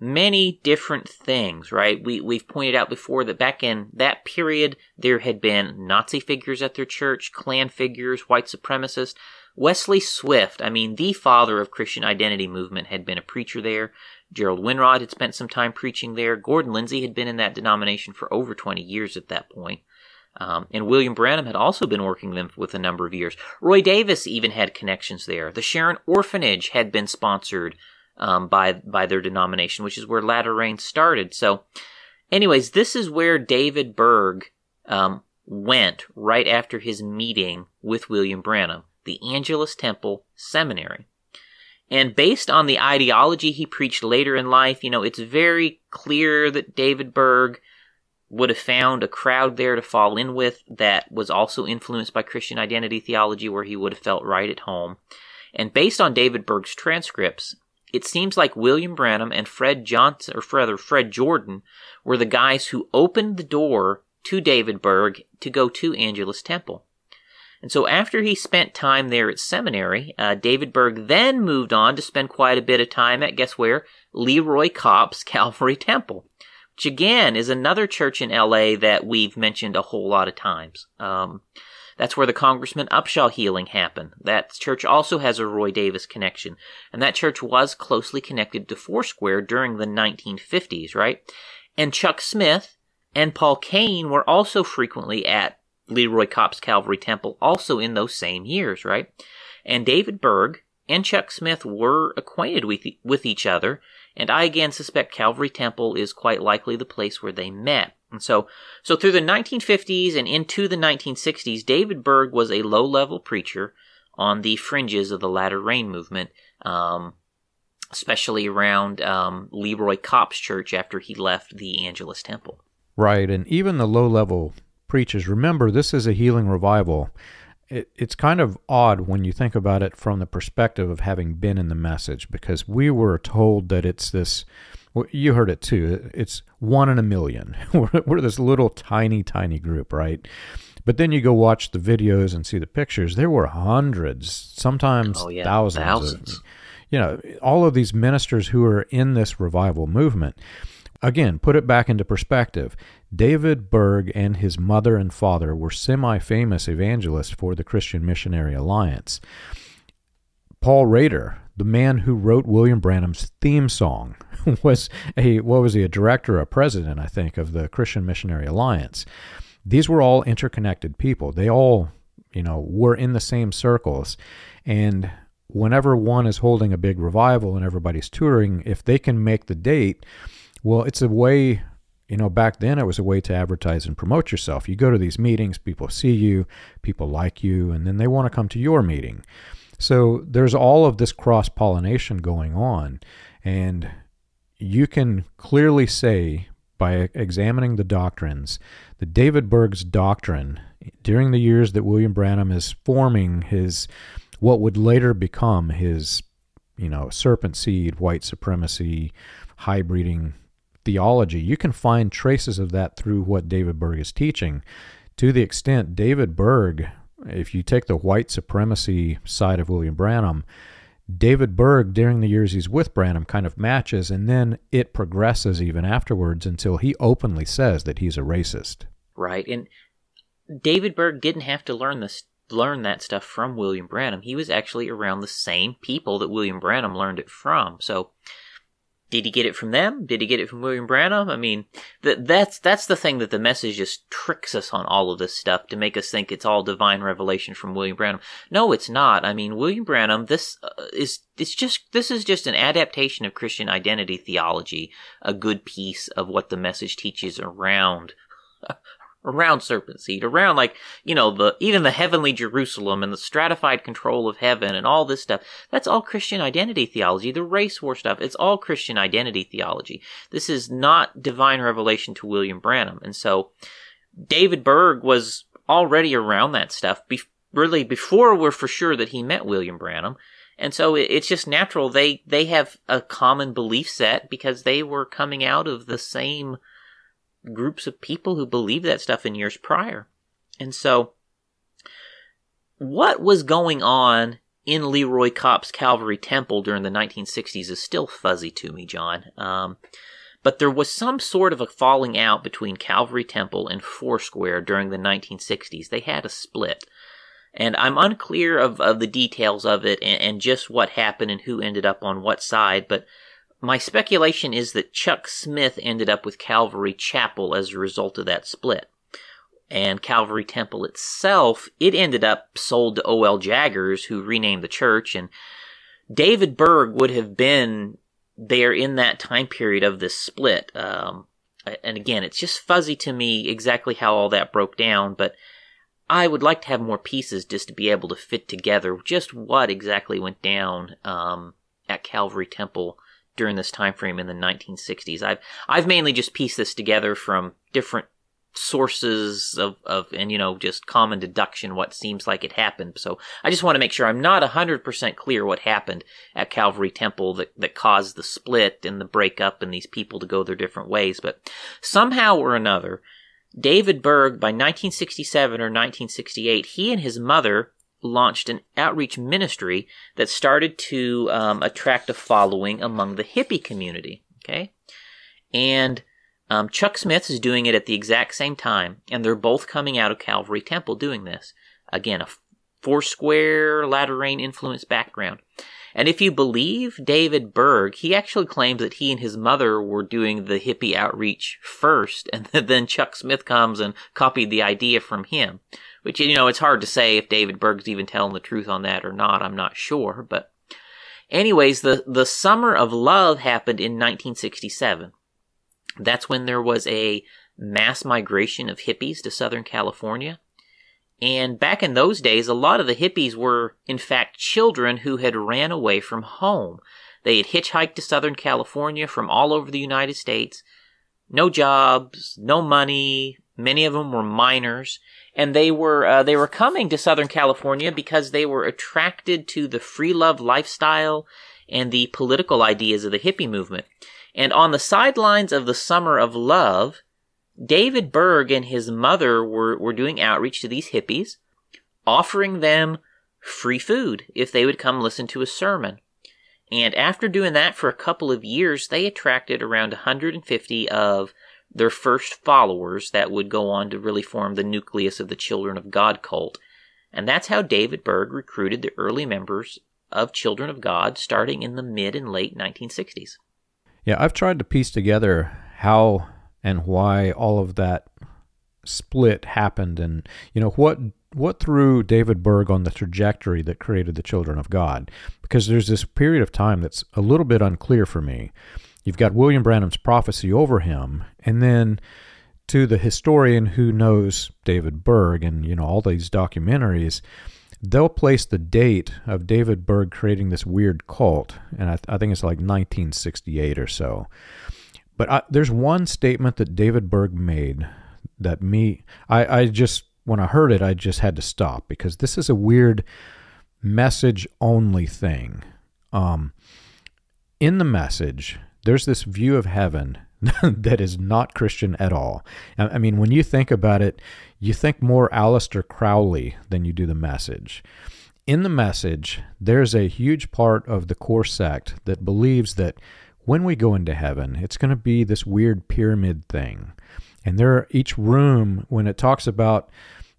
many different things, right? We, we've pointed out before that back in that period, there had been Nazi figures at their church, Klan figures, white supremacists. Wesley Swift, I mean, the father of Christian identity movement, had been a preacher there. Gerald Winrod had spent some time preaching there. Gordon Lindsay had been in that denomination for over twenty years at that point. Um, and William Branham had also been working them with a number of years. Roy Davis even had connections there. The Sharon Orphanage had been sponsored um, by, by their denomination, which is where Latter Rain started. So anyways, this is where David Berg um, went right after his meeting with William Branham, the Angelus Temple Seminary. And based on the ideology he preached later in life, you know, it's very clear that David Berg would have found a crowd there to fall in with that was also influenced by Christian identity theology, where he would have felt right at home. And based on David Berg's transcripts, it seems like William Branham and Fred Johnson, or rather Fred Jordan, were the guys who opened the door to David Berg to go to Angelus Temple. And so after he spent time there at seminary, uh, David Berg then moved on to spend quite a bit of time at, guess where, Leroy Copp's Calvary Temple, which again is another church in L A that we've mentioned a whole lot of times. Um, that's where the Congressman Upshaw healing happened. That church also has a Roy Davis connection, and that church was closely connected to Foursquare during the nineteen fifties, right? And Chuck Smith and Paul Kane were also frequently at Leroy Copp's Calvary Temple, also in those same years, right? And David Berg and Chuck Smith were acquainted with, e- with each other, and I again suspect Calvary Temple is quite likely the place where they met. And so, so through the nineteen fifties and into the nineteen sixties, David Berg was a low-level preacher on the fringes of the Latter Rain movement, um, especially around um, Leroy Copp's church after he left the Angelus Temple. Right, and even the low-level preachers. Remember, this is a healing revival. It, it's kind of odd when you think about it from the perspective of having been in the message, because we were told that it's this, well, you heard it too, it's one in a million. We're, we're this little tiny, tiny group, right? But then you go watch the videos and see the pictures. There were hundreds, sometimes oh, yeah, thousands. thousands. Of, you know, all of these ministers who are in this revival movement. Again, put it back into perspective. David Berg and his mother and father were semi-famous evangelists for the Christian Missionary Alliance. Paul Rader, the man who wrote William Branham's theme song, was a, what was he, a director, a president, I think, of the Christian Missionary Alliance. These were all interconnected people. They all, you know, were in the same circles, and whenever one is holding a big revival and everybody's touring, if they can make the date, well, it's a way, you know, back then it was a way to advertise and promote yourself. You go to these meetings, people see you, people like you, and then they want to come to your meeting. So there's all of this cross-pollination going on, and you can clearly say by examining the doctrines that David Berg's doctrine during the years that William Branham is forming his, what would later become his, you know, serpent seed, white supremacy, high breeding theology, you can find traces of that through what David Berg is teaching. To the extent David Berg, if you take the white supremacy side of William Branham, David Berg, during the years he's with Branham, kind of matches, and then it progresses even afterwards until he openly says that he's a racist. Right, and David Berg didn't have to learn this, learn that stuff from William Branham. He was actually around the same people that William Branham learned it from, so did he get it from them? Did he get it from William Branham? I mean, th- that's that's the thing that the message just tricks us on all of this stuff to make us think it's all divine revelation from William Branham. No, it's not. I mean, William Branham, this uh, is it's just this is just an adaptation of Christian identity theology, a good piece of what the message teaches around around serpent seed, around, like, you know, the even the heavenly Jerusalem and the stratified control of heaven and all this stuff. That's all Christian identity theology. The race war stuff, it's all Christian identity theology. This is not divine revelation to William Branham. And so David Berg was already around that stuff, be- really before we're for sure that he met William Branham. And so it, it's just natural. They, they have a common belief set because they were coming out of the same groups of people who believed that stuff in years prior. And so what was going on in Leroy Copp's Calvary Temple during the nineteen sixties is still fuzzy to me, John. Um, but there was some sort of a falling out between Calvary Temple and Foursquare during the nineteen sixties. They had a split. And I'm unclear of, of the details of it and, and just what happened and who ended up on what side, but my speculation is that Chuck Smith ended up with Calvary Chapel as a result of that split. And Calvary Temple itself, it ended up sold to O L Jaggers, who renamed the church, and David Berg would have been there in that time period of this split. Um, and again, it's just fuzzy to me exactly how all that broke down, but I would like to have more pieces just to be able to fit together just what exactly went down um, at Calvary Temple during this time frame in the nineteen sixties. I've I've mainly just pieced this together from different sources of, of and, you know, just common deduction what seems like it happened. So I just want to make sure I'm not one hundred percent clear what happened at Calvary Temple that, that caused the split and the breakup and these people to go their different ways. But somehow or another, David Berg, by nineteen sixty-seven or nineteen sixty-eight, he and his mother launched an outreach ministry that started to um, attract a following among the hippie community. Okay, and Um, Chuck Smith is doing it at the exact same time, and they're both coming out of Calvary Temple doing this. Again, a Foursquare, Latter Rain influence background. And if you believe David Berg, he actually claims that he and his mother were doing the hippie outreach first, and then Chuck Smith comes and copied the idea from him. Which, you know, it's hard to say if David Berg's even telling the truth on that or not, I'm not sure. But anyways, the, the Summer of Love happened in nineteen sixty-seven. That's when there was a mass migration of hippies to Southern California. And back in those days, a lot of the hippies were, in fact, children who had ran away from home. They had hitchhiked to Southern California from all over the United States. No jobs, no money. Many of them were minors. And they were uh, they were coming to Southern California because they were attracted to the free love lifestyle and the political ideas of the hippie movement. And on the sidelines of the Summer of Love, David Berg and his mother were, were doing outreach to these hippies, offering them free food if they would come listen to a sermon. And after doing that for a couple of years, they attracted around one hundred fifty of their first followers that would go on to really form the nucleus of the Children of God cult. And that's how David Berg recruited the early members of Children of God starting in the mid and late nineteen sixties. Yeah, I've tried to piece together how and why all of that split happened and, you know, what what threw David Berg on the trajectory that created the Children of God, because there's this period of time that's a little bit unclear for me. You've got William Branham's prophecy over him, and then to the historian who knows David Berg and, you know, all these documentaries, they'll place the date of David Berg creating this weird cult, and I, th I think it's like nineteen sixty-eight or so. But I, there's one statement that David Berg made that me, I, I just, when I heard it, I just had to stop, because this is a weird message-only thing. Um, in the message, there's this view of heaven that is not Christian at all. I mean, when you think about it, you think more Aleister Crowley than you do the message. In the message, there's a huge part of the core sect that believes that when we go into heaven, it's going to be this weird pyramid thing. And there are each room, when it talks about,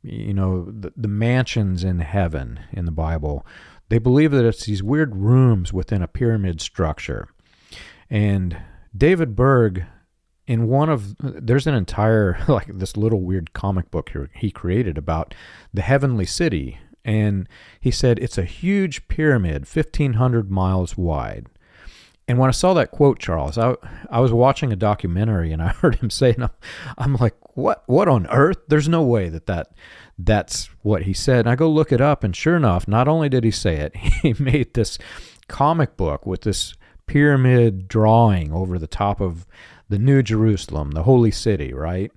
you know, the, the mansions in heaven in the Bible, they believe that it's these weird rooms within a pyramid structure. And David Berg, in one of, there's an entire, like this little weird comic book he created about the heavenly city, and he said it's a huge pyramid, fifteen hundred miles wide. And when I saw that quote, Charles, I, I was watching a documentary, and I heard him say, and I'm, I'm like, what, what on earth? There's no way that, that that's what he said. And I go look it up, and sure enough, not only did he say it, he made this comic book with this pyramid drawing over the top of the New Jerusalem, the holy city, right?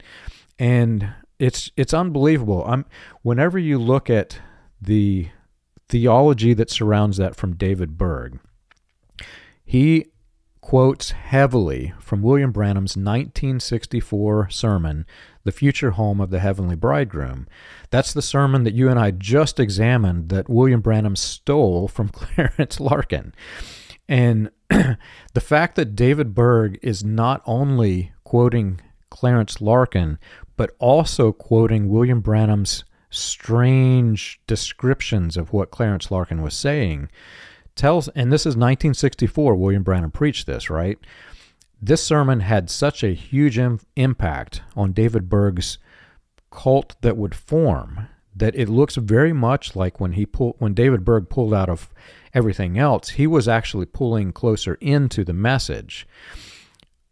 And it's it's unbelievable. I'm whenever you look at the theology that surrounds that from David Berg, he quotes heavily from William Branham's nineteen sixty-four sermon, The Future Home of the Heavenly Bridegroom. That's the sermon that you and I just examined that William Branham stole from Clarence Larkin. And the fact that David Berg is not only quoting Clarence Larkin, but also quoting William Branham's strange descriptions of what Clarence Larkin was saying, tells, and this is nineteen sixty-four, William Branham preached this, right? This sermon had such a huge im- impact on David Berg's cult that would form that it looks very much like when he pulled, when David Berg pulled out of everything else, he was actually pulling closer into the message.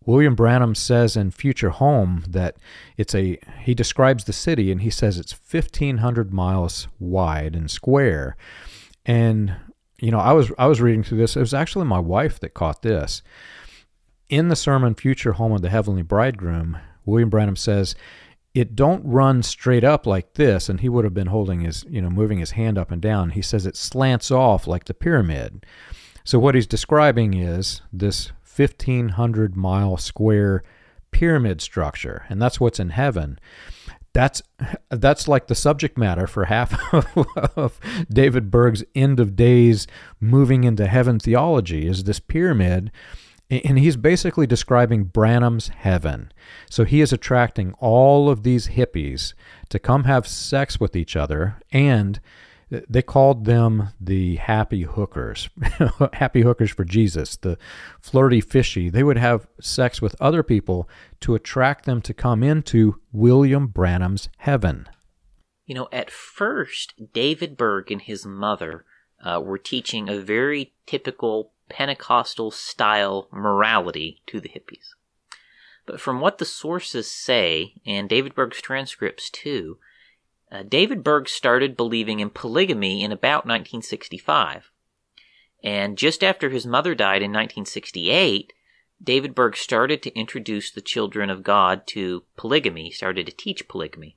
William Branham says in Future Home that it's a, he describes the city and he says it's fifteen hundred miles wide and square. And, you know, I was, I was reading through this. It was actually my wife that caught this. In the sermon Future Home of the Heavenly Bridegroom, William Branham says, it don't run straight up like this, and he would have been holding his, you know, moving his hand up and down. He says it slants off like the pyramid. So what he's describing is this fifteen hundred mile square pyramid structure, and that's what's in heaven. That's that's like the subject matter for half of, of David Berg's end of days moving into heaven theology is this pyramid. And he's basically describing Branham's heaven. So he is attracting all of these hippies to come have sex with each other, and they called them the happy hookers, happy hookers for Jesus, the flirty fishy. They would have sex with other people to attract them to come into William Branham's heaven. You know, at first, David Berg and his mother uh, were teaching a very typical Pentecostal-style morality to the hippies. But from what the sources say, and David Berg's transcripts too, uh, David Berg started believing in polygamy in about nineteen sixty-five. And just after his mother died in nineteen sixty-eight, David Berg started to introduce the Children of God to polygamy, started to teach polygamy.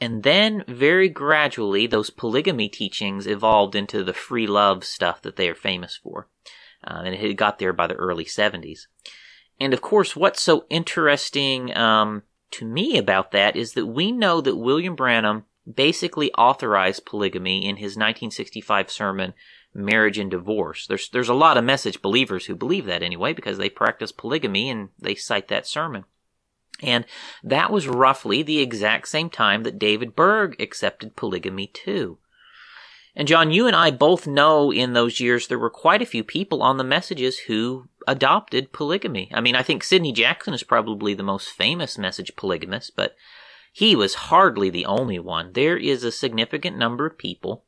And then, very gradually, those polygamy teachings evolved into the free love stuff that they are famous for. Uh, and it had got there by the early seventies. And of course, what's so interesting um, to me about that is that we know that William Branham basically authorized polygamy in his nineteen sixty-five sermon, Marriage and Divorce. There's, there's a lot of Message believers who believe that anyway, because they practice polygamy and they cite that sermon. And that was roughly the exact same time that David Berg accepted polygamy too. And John, you and I both know in those years there were quite a few people on the Messages who adopted polygamy. I mean, I think Sidney Jackson is probably the most famous Message polygamist, but he was hardly the only one. There is a significant number of people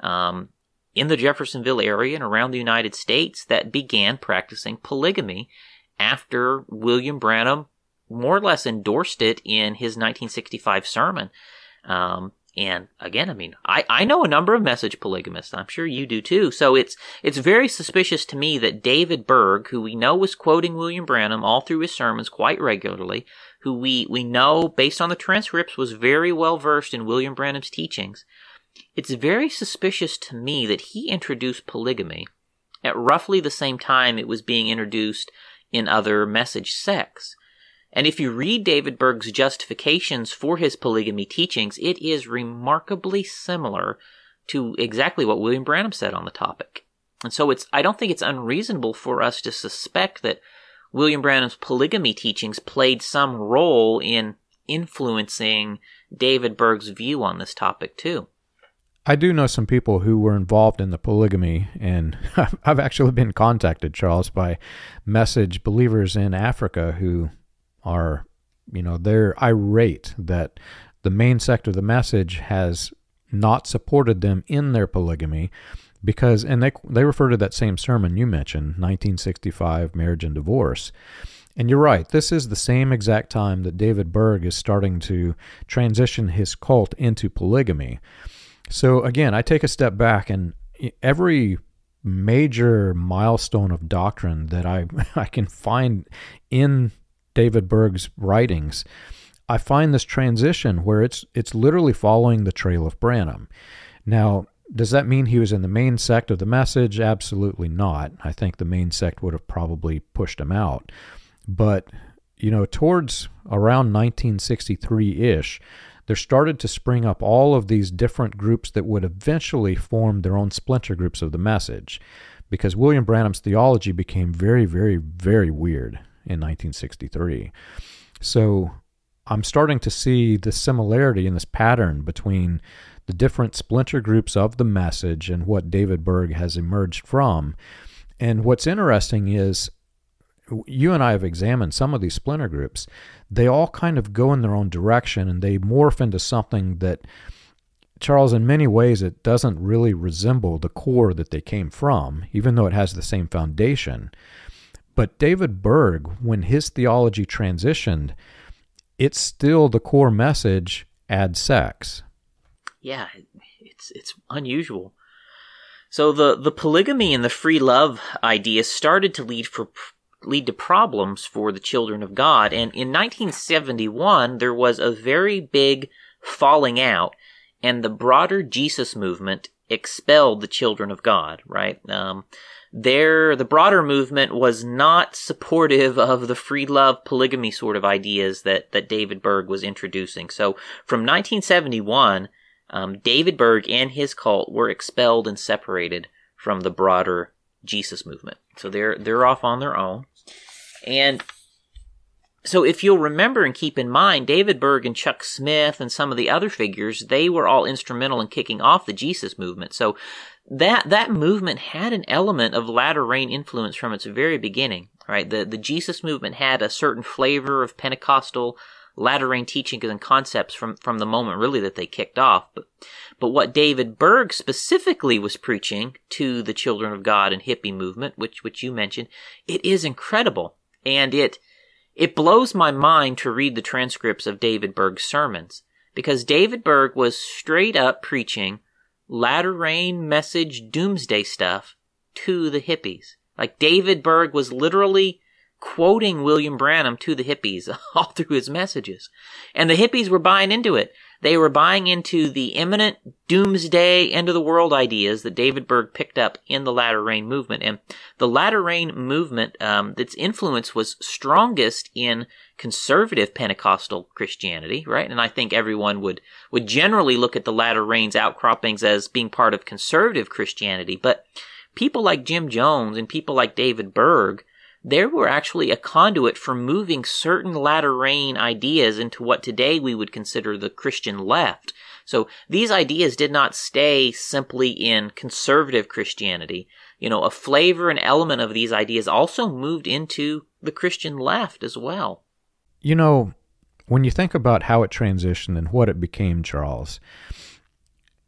um, in the Jeffersonville area and around the United States that began practicing polygamy after William Branham more or less endorsed it in his nineteen sixty-five sermon. Um, and again, I mean, I, I know a number of Message polygamists. I'm sure you do too. So it's it's very suspicious to me that David Berg, who we know was quoting William Branham all through his sermons quite regularly, who we, we know, based on the transcripts, was very well versed in William Branham's teachings, it's very suspicious to me that he introduced polygamy at roughly the same time it was being introduced in other Message sects. And if you read David Berg's justifications for his polygamy teachings, it is remarkably similar to exactly what William Branham said on the topic. And so it's I don't think it's unreasonable for us to suspect that William Branham's polygamy teachings played some role in influencing David Berg's view on this topic too. I do know some people who were involved in the polygamy, and I've actually been contacted, Charles, by Message believers in Africa who are, you know, they're irate that the main sect of the Message has not supported them in their polygamy because, and they they refer to that same sermon you mentioned, nineteen sixty-five, Marriage and Divorce. And you're right, this is the same exact time that David Berg is starting to transition his cult into polygamy. So again, I take a step back, and every major milestone of doctrine that I, I can find in David Berg's writings, I find this transition where it's it's literally following the trail of Branham. Now, does that mean he was in the main sect of the message? Absolutely not. I think the main sect would have probably pushed him out. But, you know, towards around nineteen sixty-three-ish, there started to spring up all of these different groups that would eventually form their own splinter groups of the message, because William Branham's theology became very, very, very weird in nineteen sixty-three. So I'm starting to see the similarity in this pattern between the different splinter groups of the message and what David Berg has emerged from. And what's interesting is, you and I have examined some of these splinter groups. They all kind of go in their own direction, and they morph into something that, Charles, in many ways, it doesn't really resemble the core that they came from, even though it has the same foundation. But David Berg, when his theology transitioned, it's still the core message, add sex. Yeah, it's it's unusual. So the, the polygamy and the free love idea started to lead for... lead to problems for the Children of God. And in nineteen seventy-one, there was a very big falling out, and the broader Jesus movement expelled the Children of God, right? Um, there, the broader movement was not supportive of the free love polygamy sort of ideas that, that David Berg was introducing. So from nineteen seventy-one, um, David Berg and his cult were expelled and separated from the broader Jesus movement. So they're they're off on their own. And so if you'll remember and keep in mind, David Berg and Chuck Smith and some of the other figures, they were all instrumental in kicking off the Jesus movement. So that that movement had an element of Latter Rain influence from its very beginning, right? The the Jesus movement had a certain flavor of Pentecostal Latter Rain teachings and concepts from, from the moment really that they kicked off. But, but what David Berg specifically was preaching to the Children of God and hippie movement, which, which you mentioned, it is incredible. And it, it blows my mind to read the transcripts of David Berg's sermons, because David Berg was straight up preaching Latter Rain message doomsday stuff to the hippies. Like David Berg was literally quoting William Branham to the hippies all through his messages. And the hippies were buying into it. They were buying into the imminent doomsday, end-of-the-world ideas that David Berg picked up in the Latter Rain movement. And the Latter Rain movement, um, its influence was strongest in conservative Pentecostal Christianity, right? And I think everyone would, would generally look at the Latter Rain's outcroppings as being part of conservative Christianity. But people like Jim Jones and people like David Berg, they were actually a conduit for moving certain Latter Rain ideas into what today we would consider the Christian left. So these ideas did not stay simply in conservative Christianity. You know, a flavor and element of these ideas also moved into the Christian left as well. You know, when you think about how it transitioned and what it became, Charles,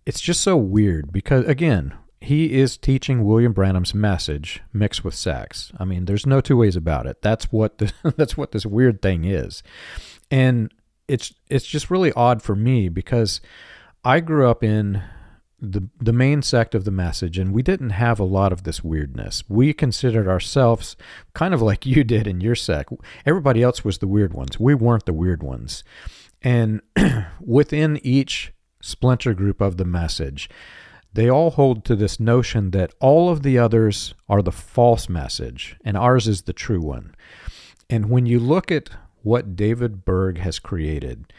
it's just so weird because, again, he is teaching William Branham's message mixed with sex. I mean, there's no two ways about it. That's what the, that's what this weird thing is. And it's it's just really odd for me because I grew up in the the main sect of the message, and we didn't have a lot of this weirdness. We considered ourselves kind of like you did in your sect. Everybody else was the weird ones. We weren't the weird ones. And within each splinter group of the message, they all hold to this notion that all of the others are the false message, and ours is the true one. And when you look at what David Berg has created,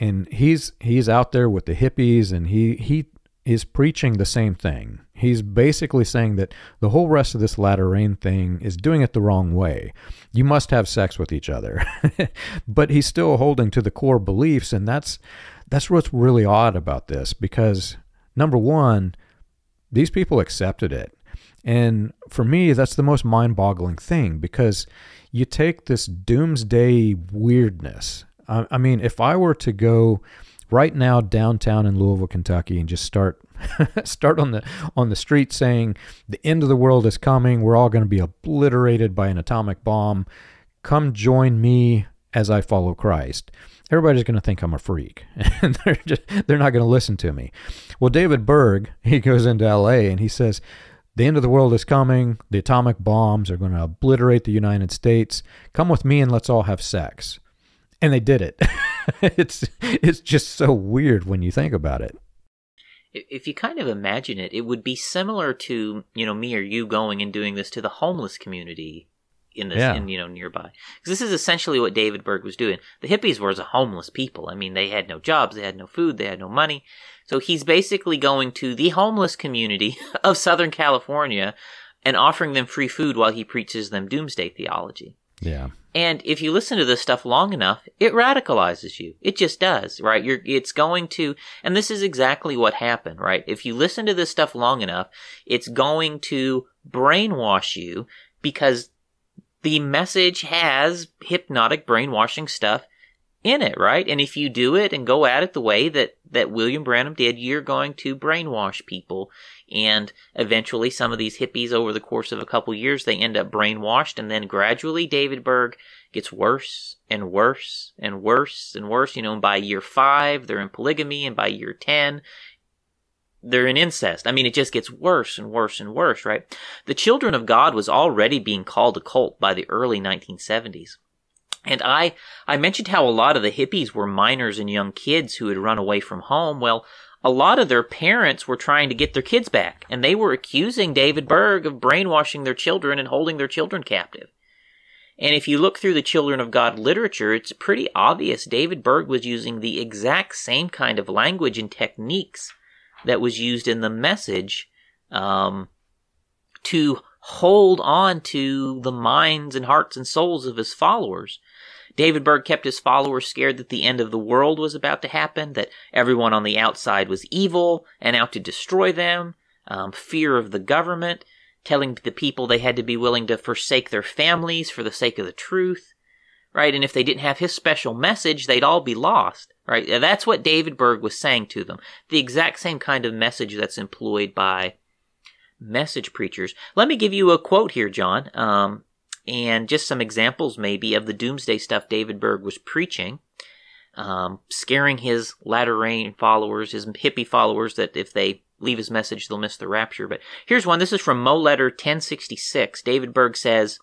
and he's he's out there with the hippies, and he, he is preaching the same thing. He's basically saying that the whole rest of this Latter Rain thing is doing it the wrong way. You must have sex with each other. But he's still holding to the core beliefs, and that's that's what's really odd about this, because number one, these people accepted it. And for me, that's the most mind-boggling thing, because you take this doomsday weirdness. I, I mean, if I were to go right now downtown in Louisville, Kentucky, and just start start on the on the street saying the end of the world is coming, we're all going to be obliterated by an atomic bomb, come join me as I follow Christ, everybody's going to think I'm a freak, and they're just, they're not going to listen to me. Well, David Berg, he goes into L A and he says, the end of the world is coming, the atomic bombs are going to obliterate the United States, come with me and let's all have sex. And they did it. it's it's just so weird when you think about it. If you kind of imagine it, it would be similar to, you know, me or you going and doing this to the homeless community in this, yeah. in, you know, nearby. Because this is essentially what David Berg was doing. The hippies were the homeless people. I mean, they had no jobs, they had no food, they had no money. So he's basically going to the homeless community of Southern California and offering them free food while he preaches them doomsday theology. Yeah. And if you listen to this stuff long enough, it radicalizes you. It just does, right? You're, it's going to, and this is exactly what happened, right? If you listen to this stuff long enough, it's going to brainwash you because the message has hypnotic brainwashing stuff in it, right? And if you do it and go at it the way that, that William Branham did, you're going to brainwash people. And eventually some of these hippies, over the course of a couple years, they end up brainwashed. And then gradually David Berg gets worse and worse and worse and worse. You know, and by year five, they're in polygamy. And by year ten, they're in incest. I mean, it just gets worse and worse and worse, right? The Children of God was already being called a cult by the early nineteen seventies. And I, I mentioned how a lot of the hippies were minors and young kids who had run away from home. Well, a lot of their parents were trying to get their kids back, and they were accusing David Berg of brainwashing their children and holding their children captive. And if you look through the Children of God literature, it's pretty obvious David Berg was using the exact same kind of language and techniques that was used in the message, um, to hold on to the minds and hearts and souls of his followers. David Berg kept his followers scared that the end of the world was about to happen, that everyone on the outside was evil and out to destroy them, um, fear of the government, telling the people they had to be willing to forsake their families for the sake of the truth, right? And if they didn't have his special message, they'd all be lost, right? That's what David Berg was saying to them, the exact same kind of message that's employed by message preachers. Let me give you a quote here, John. Um, And just some examples, maybe, of the doomsday stuff David Berg was preaching, um, scaring his Latter Rain followers, his hippie followers, that if they leave his message, they'll miss the rapture. But here's one. This is from Mo Letter ten sixty-six. David Berg says,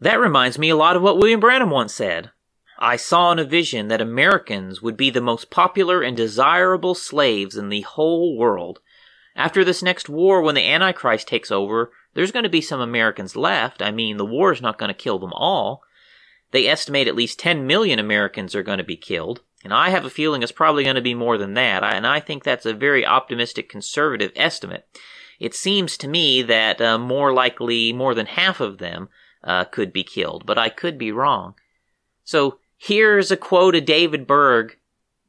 "That reminds me a lot of what William Branham once said. I saw in a vision that Americans would be the most popular and desirable slaves in the whole world. After this next war, when the Antichrist takes over, there's going to be some Americans left. I mean, the war is not going to kill them all. They estimate at least ten million Americans are going to be killed. And I have a feeling it's probably going to be more than that. And I think that's a very optimistic, conservative estimate. It seems to me that uh, more likely, more than half of them uh, could be killed. But I could be wrong." So here's a quote of David Berg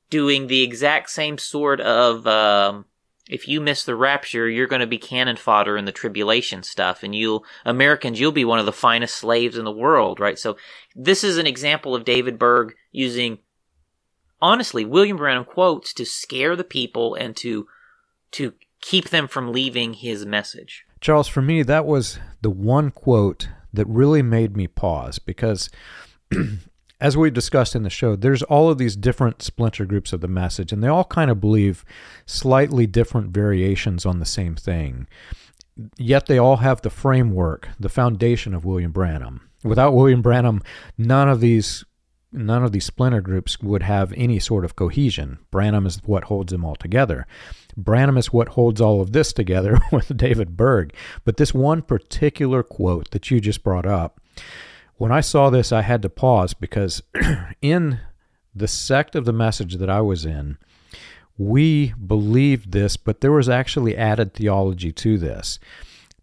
doing the exact same sort of... Um, if you miss the rapture, you're going to be cannon fodder in the tribulation stuff, and you'll, Americans, you'll be one of the finest slaves in the world, right? So this is an example of David Berg using, honestly, William Branham quotes to scare the people and to, to keep them from leaving his message. Charles, for me, that was the one quote that really made me pause, because as we discussed in the show, there's all of these different splinter groups of the message, and they all kind of believe slightly different variations on the same thing. Yet they all have the framework, the foundation of William Branham. Without William Branham, none of these none of these splinter groups would have any sort of cohesion. Branham is what holds them all together. Branham is what holds all of this together with David Berg. But this one particular quote that you just brought up, when I saw this, I had to pause, because in the sect of the message that I was in, we believed this, but there was actually added theology to this.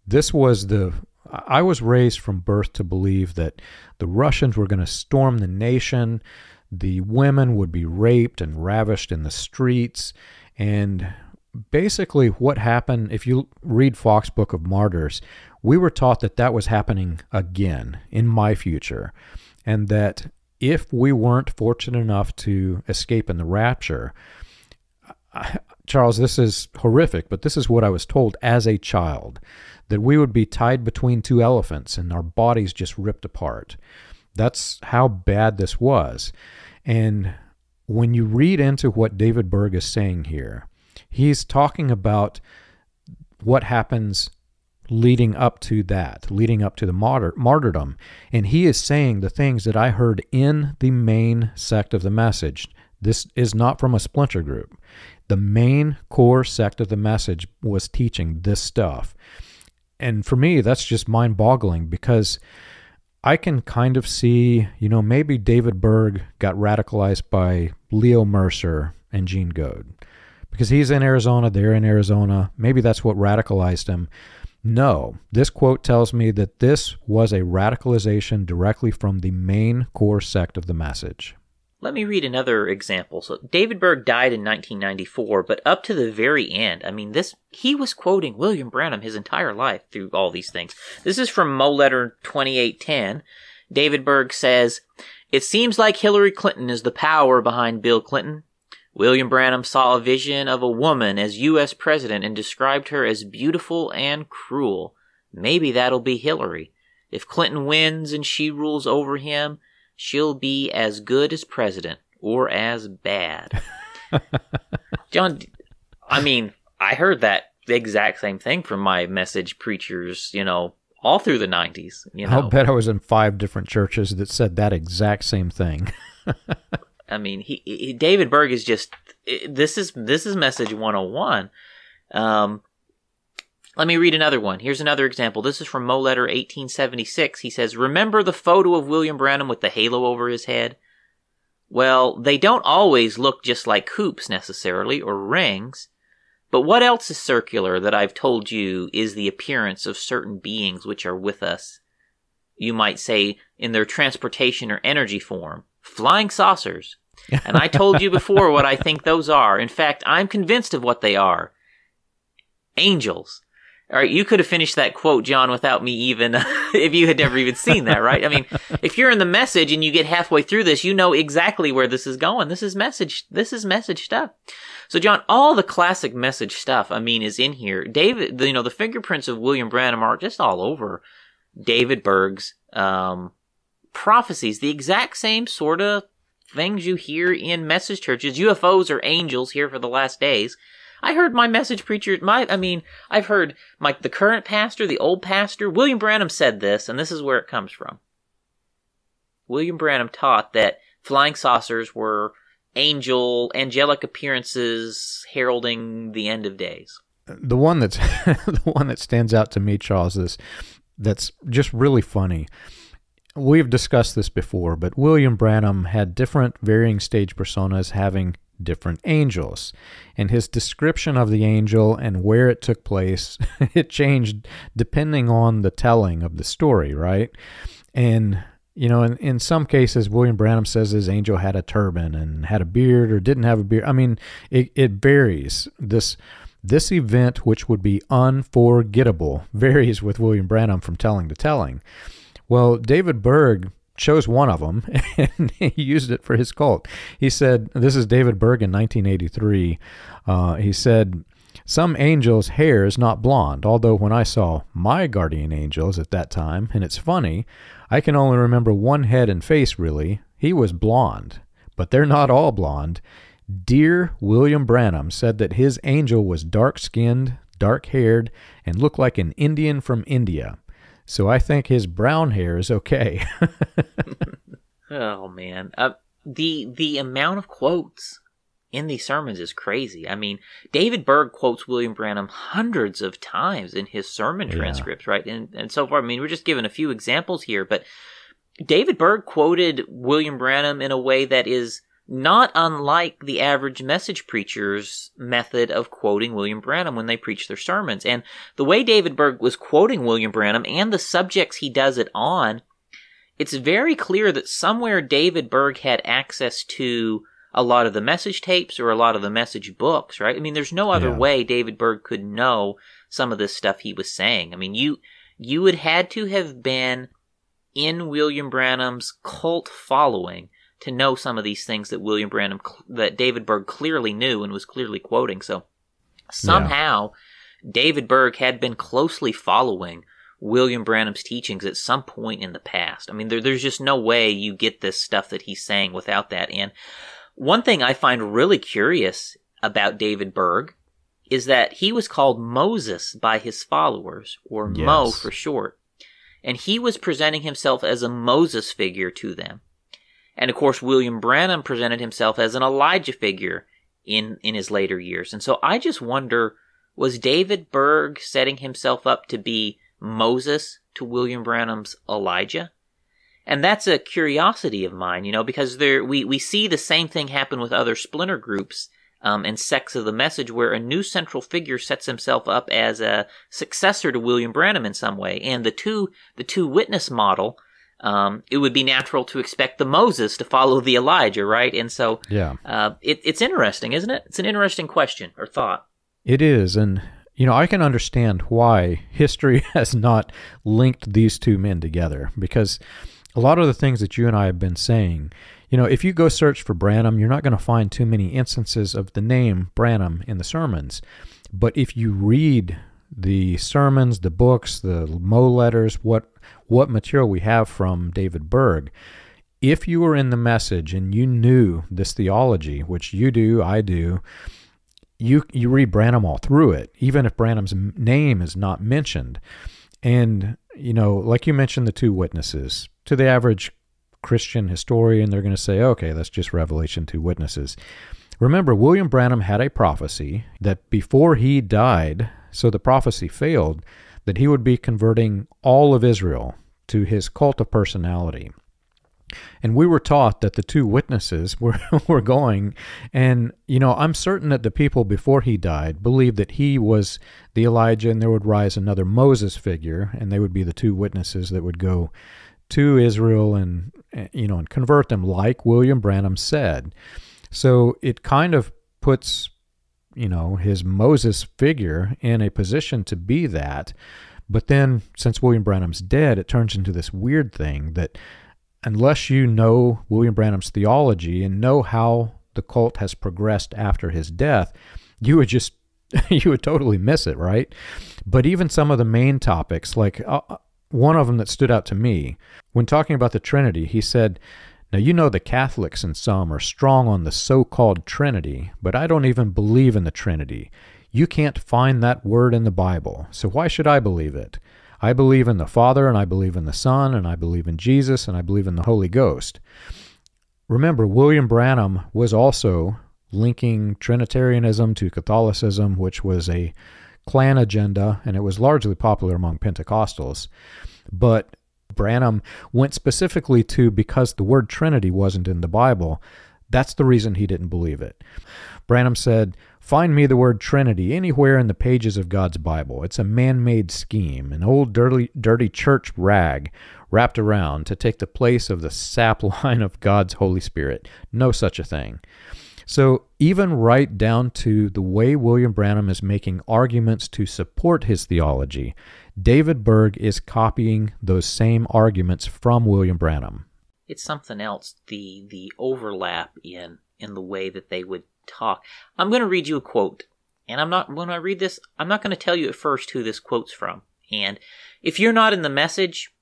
This was the, I was raised from birth to believe that the Russians were going to storm the nation, the women would be raped and ravished in the streets, and basically what happened, if you read Falk's Book of Martyrs, we were taught that that was happening again in my future, and that if we weren't fortunate enough to escape in the rapture, I, Charles, this is horrific, but this is what I was told as a child, that we would be tied between two elephants and our bodies just ripped apart. That's how bad this was. And when you read into what David Berg is saying here, he's talking about what happens leading up to that, leading up to the martyr, martyrdom. And he is saying the things that I heard in the main sect of the message This is not from a splinter group. The main core sect of the message was teaching this stuff. And for me, that's just mind-boggling, because I can kind of see, you know, maybe David Berg got radicalized by Leo Mercer and Gene Goat, because he's in Arizona, they're in Arizona. Maybe that's what radicalized him. No, this quote tells me that this was a radicalization directly from the main core sect of the message. Let me read another example. So David Berg died in nineteen ninety-four, but up to the very end, I mean, this he was quoting William Branham his entire life through all these things. This is from Mo Letter twenty-eight ten. David Berg says, "It seems like Hillary Clinton is the power behind Bill Clinton. William Branham saw a vision of a woman as U S president and described her as beautiful and cruel. Maybe that'll be Hillary. If Clinton wins and she rules over him, she'll be as good as president or as bad." John, I mean, I heard that exact same thing from my message preachers, you know, all through the nineties. You know? I'll bet I was in five different churches that said that exact same thing. I mean, he, he David Berg is just, this is this is message one oh one. Um, let me read another one. Here's another example. This is from Mo Letter eighteen seventy-six. He says, "Remember the photo of William Branham with the halo over his head? Well, they don't always look just like hoops necessarily, or rings. But what else is circular that I've told you is the appearance of certain beings which are with us? You might say in their transportation or energy form, flying saucers. And I told you before what I think those are. In fact, I'm convinced of what they are. Angels." All right, you could have finished that quote, John, without me even, if you had never even seen that, right? I mean, if you're in the message and you get halfway through this, you know exactly where this is going. This is message, this is message stuff. So, John, all the classic message stuff, I mean, is in here. David, you know, the fingerprints of William Branham are just all over David Berg's, um, prophecies, the exact same sort of things you hear in message churches. U F Os are angels here for the last days. I heard my message preacher, my, I mean, I've heard my, the current pastor, the old pastor, William Branham said this, and this is where it comes from. William Branham taught that flying saucers were angel, angelic appearances heralding the end of days. The one that's, the one that stands out to me, Charles, is, that's just really funny. We've discussed this before, but William Branham had different varying stage personas having different angels. And his description of the angel and where it took place, it changed depending on the telling of the story, right? And, you know, in, in some cases, William Branham says his angel had a turban and had a beard or didn't have a beard. I mean, it, it varies. This This event, which would be unforgettable, varies with William Branham from telling to telling. Well, David Berg chose one of them, and he used it for his cult. He said, this is David Berg in nineteen eighty-three, uh, he said, "Some angel's hair is not blonde, although when I saw my guardian angels at that time, and it's funny, I can only remember one head and face, really. He was blonde, but they're not all blonde. Dear William Branham said that his angel was dark-skinned, dark-haired, and looked like an Indian from India. So I think his brown hair is okay." Oh, man. Uh, the the amount of quotes in these sermons is crazy. I mean, David Berg quotes William Branham hundreds of times in his sermon transcripts, yeah. right? And, and so far, I mean, we're just giving a few examples here, but David Berg quoted William Branham in a way that is not unlike the average message preacher's method of quoting William Branham when they preach their sermons. And the way David Berg was quoting William Branham and the subjects he does it on, it's very clear that somewhere David Berg had access to a lot of the message tapes or a lot of the message books, right? I mean, there's no other yeah. way David Berg could know some of this stuff he was saying. I mean, you you would had to have been in William Branham's cult following to know some of these things that William Branham, that David Berg clearly knew and was clearly quoting. So somehow yeah. David Berg had been closely following William Branham's teachings at some point in the past. I mean, there, there's just no way you get this stuff that he's saying without that. And one thing I find really curious about David Berg is that he was called Moses by his followers, or yes. Mo for short. And he was presenting himself as a Moses figure to them. And of course, William Branham presented himself as an Elijah figure in, in his later years. And so I just wonder, was David Berg setting himself up to be Moses to William Branham's Elijah? And that's a curiosity of mine, you know, because there we, we see the same thing happen with other splinter groups um, and sects of the message, where a new central figure sets himself up as a successor to William Branham in some way. And the two the two witness model, um, it would be natural to expect the Moses to follow the Elijah, right? And so yeah. uh, it, it's interesting, isn't it? It's an interesting question or thought. It is, and you know, I can understand why history has not linked these two men together, because a lot of the things that you and I have been saying, you know, if you go search for Branham, you're not going to find too many instances of the name Branham in the sermons. But if you read the sermons, the books, the Mo letters, what what material we have from David Berg, if you were in the message and you knew this theology, which you do, I do, you you read Branham all through it, even if Branham's name is not mentioned. And, you know, like you mentioned, the two witnesses. To the average Christian historian, they're going to say, okay, that's just Revelation, two witnesses. Remember, William Branham had a prophecy that before he died, so the prophecy failed, that he would be converting all of Israel to his cult of personality. And we were taught that the two witnesses were, were going, and, you know, I'm certain that the people before he died believed that he was the Elijah, and there would rise another Moses figure, and they would be the two witnesses that would go to Israel and, you know, and convert them, like William Branham said. So it kind of puts, you know, his Moses figure in a position to be that. But then, since William Branham's dead, it turns into this weird thing that, unless you know William Branham's theology and know how the cult has progressed after his death, you would just, you would totally miss it, right? But even some of the main topics, like uh, one of them that stood out to me, when talking about the Trinity, he said, now, you know, the Catholics and some are strong on the so-called Trinity, but I don't even believe in the Trinity. You can't find that word in the Bible, so why should I believe it? I believe in the Father, and I believe in the Son, and I believe in Jesus, and I believe in the Holy Ghost. Remember, William Branham was also linking Trinitarianism to Catholicism, which was a clan agenda, and it was largely popular among Pentecostals. But Branham went specifically to, because the word Trinity wasn't in the Bible, that's the reason he didn't believe it. Branham said, find me the word Trinity anywhere in the pages of God's Bible. It's a man-made scheme, an old dirty, dirty church rag wrapped around to take the place of the sapline of God's Holy Spirit. No such a thing. So even right down to the way William Branham is making arguments to support his theology, David Berg is copying those same arguments from William Branham. It's something else, the the overlap in in the way that they would talk. I'm going to read you a quote, and I'm not, when I read this, I'm not going to tell you at first who this quote's from. And if you're not in the message,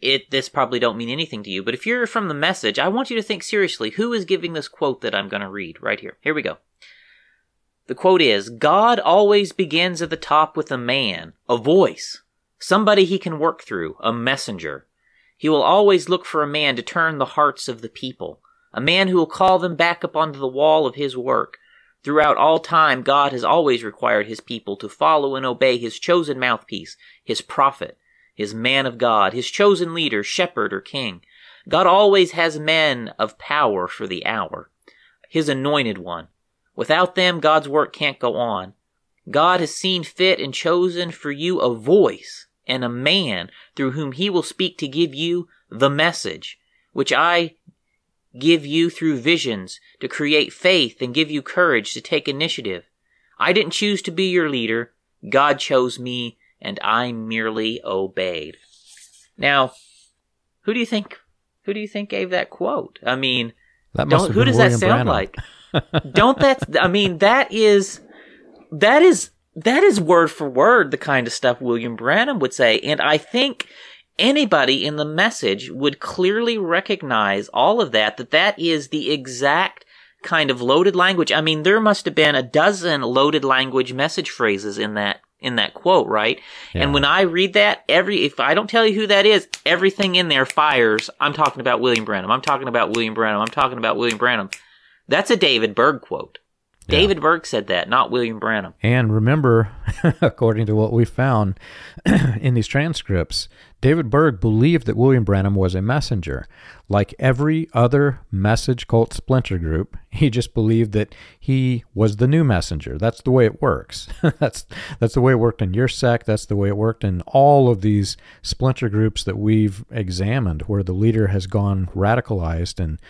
it this probably don't mean anything to you. But if you're from the message, I want you to think seriously, who is giving this quote that I'm going to read right here? Here we go. The quote is, God always begins at the top with a man, a voice, somebody he can work through, a messenger. He will always look for a man to turn the hearts of the people, a man who will call them back up onto the wall of his work. Throughout all time, God has always required his people to follow and obey his chosen mouthpiece, his prophet, his man of God, his chosen leader, shepherd, or king. God always has men of power for the hour, his anointed one. Without them, God's work can't go on. God has seen fit and chosen for you a voice and a man through whom he will speak to give you the message, which I give you through visions, to create faith and give you courage to take initiative. I didn't choose to be your leader. God chose me, and I merely obeyed. Now, who do you think, who do you think gave that quote? I mean, that must don't, who does William that sound Branham. Like? Don't that, I mean, that is, that is, That is word for word the kind of stuff William Branham would say, and I think anybody in the message would clearly recognize all of that, that that is the exact kind of loaded language. I mean, there must have been a dozen loaded language message phrases in that in that quote, right? Yeah. And when I read that, every if I don't tell you who that is, everything in there fires. I'm talking about William Branham. I'm talking about William Branham. I'm talking about William Branham. That's a David Berg quote. Yeah. David Berg said that, not William Branham. And remember, according to what we found in these transcripts, David Berg believed that William Branham was a messenger. Like every other message cult splinter group, he just believed that he was the new messenger. That's the way it works. that's that's the way it worked in your sect. That's the way it worked in all of these splinter groups that we've examined, where the leader has gone radicalized and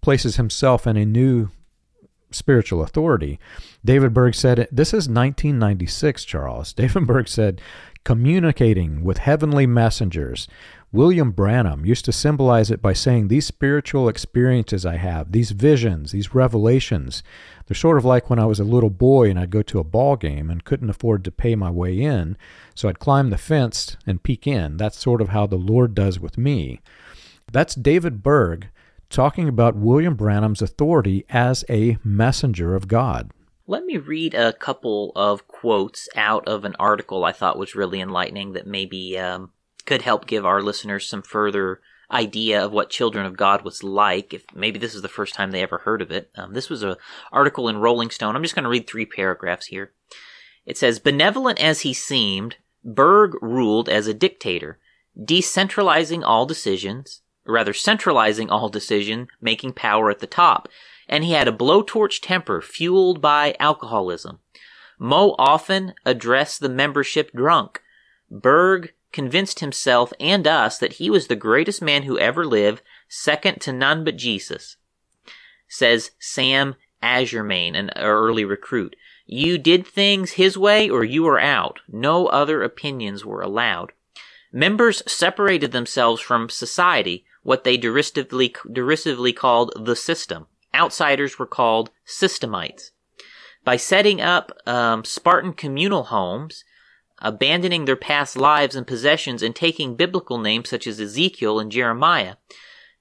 places himself in a new spiritual authority. David Berg said, this is nineteen ninety-six, Charles. David Berg said, communicating with heavenly messengers. William Branham used to symbolize it by saying, these spiritual experiences I have, these visions, these revelations, they're sort of like when I was a little boy and I'd go to a ball game and couldn't afford to pay my way in, so I'd climb the fence and peek in. That's sort of how the Lord does with me. That's David Berg talking about William Branham's authority as a messenger of God. Let me read a couple of quotes out of an article I thought was really enlightening that maybe um, could help give our listeners some further idea of what Children of God was like, if maybe this is the first time they ever heard of it. Um, this was an article in Rolling Stone. I'm just going to read three paragraphs here. It says, benevolent as he seemed, Berg ruled as a dictator, decentralizing all decisions, rather centralizing all decision, making power at the top. And he had a blowtorch temper fueled by alcoholism. Mo often addressed the membership drunk. Berg convinced himself and us that he was the greatest man who ever lived, second to none but Jesus. Says Sam Azurmain, an early recruit. You did things his way or you were out. No other opinions were allowed. Members separated themselves from society, what they derisively, derisively called the system. Outsiders were called systemites. By setting up um, Spartan communal homes, abandoning their past lives and possessions, and taking biblical names such as Ezekiel and Jeremiah.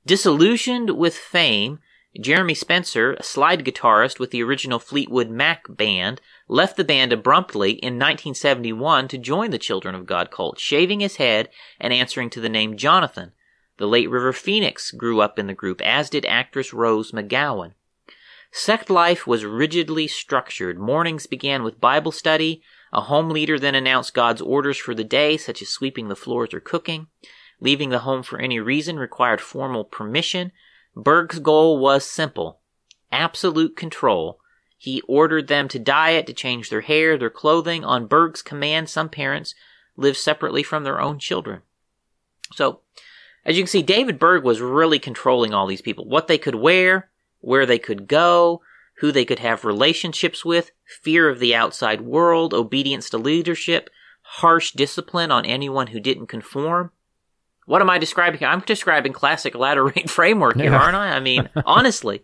Disillusioned with fame, Jeremy Spencer, a slide guitarist with the original Fleetwood Mac band, left the band abruptly in nineteen seventy-one to join the Children of God cult, shaving his head and answering to the name Jonathan. The late River Phoenix grew up in the group, as did actress Rose McGowan. Sect life was rigidly structured. Mornings began with Bible study. A home leader then announced God's orders for the day, such as sweeping the floors or cooking. Leaving the home for any reason required formal permission. Berg's goal was simple, absolute control. He ordered them to diet, to change their hair, their clothing. On Berg's command, some parents lived separately from their own children. So, as you can see, David Berg was really controlling all these people. What they could wear, where they could go, who they could have relationships with, fear of the outside world, obedience to leadership, harsh discipline on anyone who didn't conform. What am I describing here? I'm describing classic Latter Rain framework here, yeah. aren't I? I mean, honestly.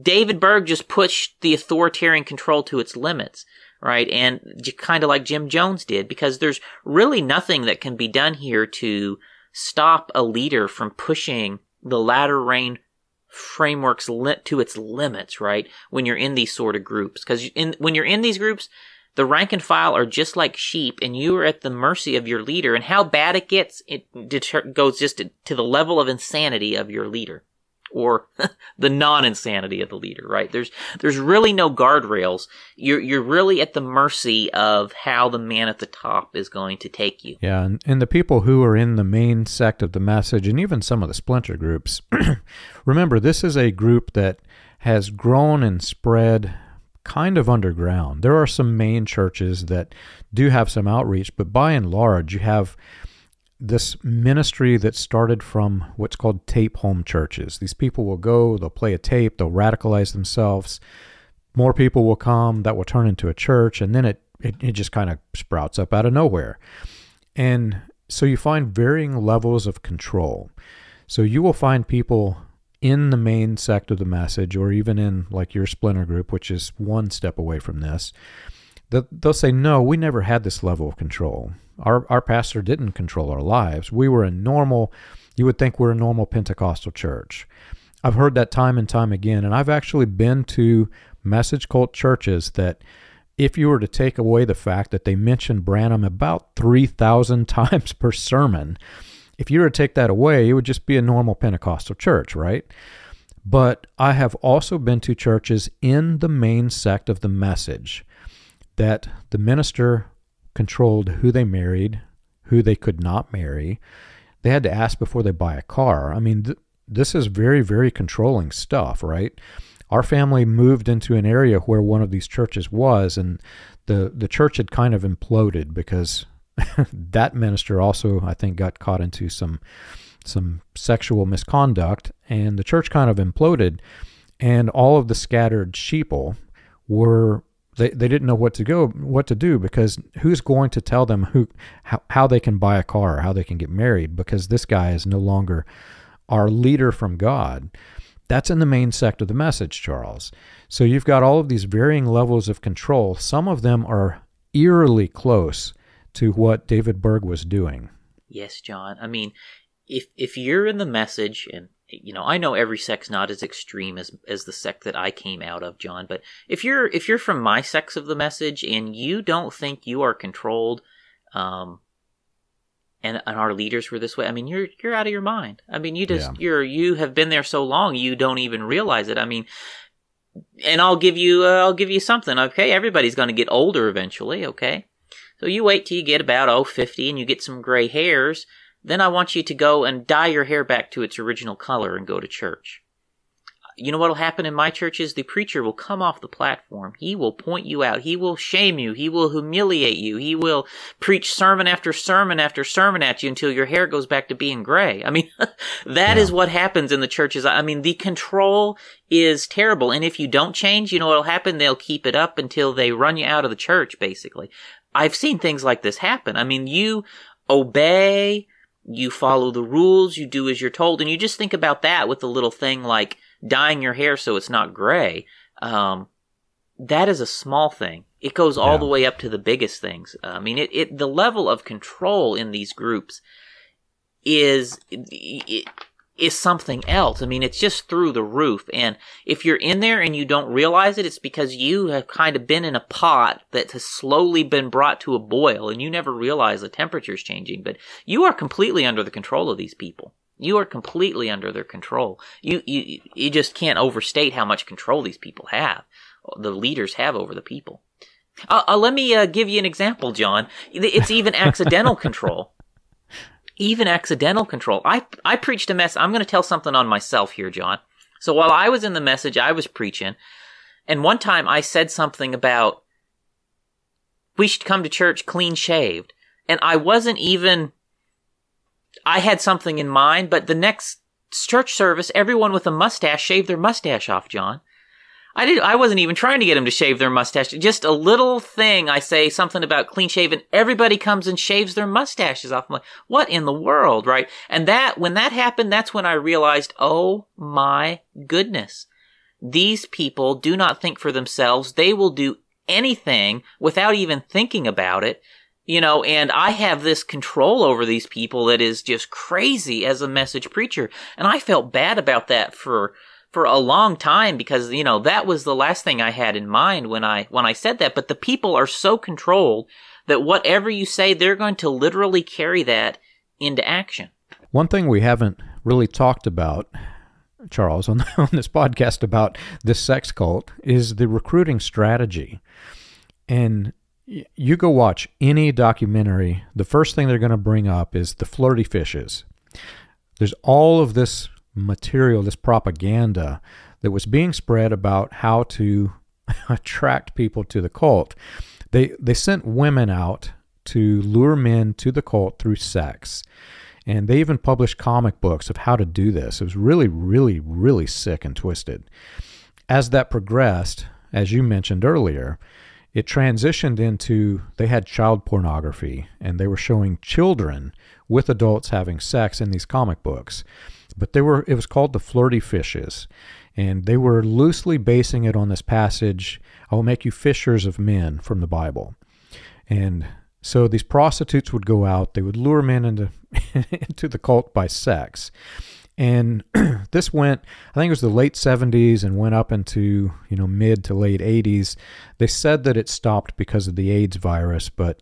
David Berg just pushed the authoritarian control to its limits, right? And kind of like Jim Jones did, because there's really nothing that can be done here to stop a leader from pushing the Latter Rain frameworks lit to its limits, right? When you're in these sort of groups. Because when you're in these groups, the rank and file are just like sheep, and you are at the mercy of your leader. And how bad it gets, it goes just to the level of insanity of your leader. Or the non-insanity of the leader, right? There's there's really no guardrails. You're you're really at the mercy of how the man at the top is going to take you. Yeah, and, and the people who are in the main sect of the message, and even some of the splinter groups, remember, this is a group that has grown and spread kind of underground. There are some main churches that do have some outreach, but by and large, you have this ministry that started from what's called tape home churches. These people will go, they'll play a tape, they'll radicalize themselves. More people will come, that will turn into a church, and then it, it, it just kind of sprouts up out of nowhere. And so you find varying levels of control. So you will find people in the main sect of the message, or even in like your splinter group, which is one step away from this, that they'll say, no, we never had this level of control. Our our pastor didn't control our lives. We were a normal, you would think we're a normal Pentecostal church. I've heard that time and time again, and I've actually been to message cult churches that if you were to take away the fact that they mentioned Branham about three thousand times per sermon, if you were to take that away, it would just be a normal Pentecostal church, right? But I have also been to churches in the main sect of the message that the minister controlled who they married, who they could not marry. They had to ask before they buy a car. I mean, th this is very, very controlling stuff, right? Our family moved into an area where one of these churches was, and the, the church had kind of imploded because that minister also, I think, got caught into some, some sexual misconduct, and the church kind of imploded, and all of the scattered sheeple were, they, they didn't know what to go, what to do, because who's going to tell them who, how, how they can buy a car, or how they can get married, because this guy is no longer our leader from God. That's in the main sect of the message, Charles. So you've got all of these varying levels of control. Some of them are eerily close to what David Berg was doing. Yes, John. I mean, if if you're in the message, and you know, I know every sect's not as extreme as as the sect that I came out of, John, but if you're if you're from my sects of the message and you don't think you are controlled, um And, and our leaders were this way, I mean, you're you're out of your mind. I mean, you just yeah. you're you have been there so long you don't even realize it. I mean, and I'll give you uh, I'll give you something. Okay, everybody's going to get older eventually. Okay, so you wait till you get about oh fifty and you get some gray hairs. Then I want you to go and dye your hair back to its original color and go to church. You know what will happen in my church is the preacher will come off the platform. He will point you out. He will shame you. He will humiliate you. He will preach sermon after sermon after sermon at you until your hair goes back to being gray. I mean, that yeah. is what happens in the churches. I mean, the control is terrible. And if you don't change, you know what will happen? They'll keep it up until they run you out of the church, basically. I've seen things like this happen. I mean, you obey, you follow the rules, you do as you're told. And you just think about that with a little thing like dyeing your hair so it's not gray. Um, that is a small thing. It goes all yeah. the way up to the biggest things. I mean, it, it the level of control in these groups is it, is something else. I mean, it's just through the roof. And if you're in there and you don't realize it, it's because you have kind of been in a pot that has slowly been brought to a boil, and you never realize the temperature's changing. But you are completely under the control of these people. You are completely under their control. You, you you just can't overstate how much control these people have, the leaders have over the people. Uh, uh, let me uh, give you an example, John. It's even accidental control. Even accidental control. I, I preached a message. I'm going to tell something on myself here, John. So while I was in the message, I was preaching. And one time I said something about, we should come to church clean shaved. And I wasn't even... I had something in mind, but the next church service, everyone with a mustache shaved their mustache off, John. I didn't, I wasn't even trying to get them to shave their mustache. Just a little thing. I say something about clean shaven. Everybody comes and shaves their mustaches off. I'm like, what in the world, right? And that, when that happened, that's when I realized, oh my goodness. These people do not think for themselves. They will do anything without even thinking about it. You know, and I have this control over these people that is just crazy as a message preacher. And I felt bad about that for, for a long time because, you know, that was the last thing I had in mind when I, when I said that. But the people are so controlled that whatever you say, they're going to literally carry that into action. One thing we haven't really talked about, Charles, on, on this podcast about this sex cult is the recruiting strategy. And you go watch any documentary, the first thing they're going to bring up is the flirty fishes. There's all of this material, this propaganda that was being spread about how to attract people to the cult. They, they sent women out to lure men to the cult through sex. And they even published comic books of how to do this. It was really, really, really sick and twisted. As that progressed, as you mentioned earlier, it transitioned into, they had child pornography, and they were showing children with adults having sex in these comic books. But they were, it was called the Flirty Fishes, and they were loosely basing it on this passage, I will make you fishers of men, from the Bible. And so these prostitutes would go out, they would lure men into, into the cult by sex. And this went, I think it was the late seventies and went up into, you know, mid to late eighties. They said that it stopped because of the AIDS virus, but,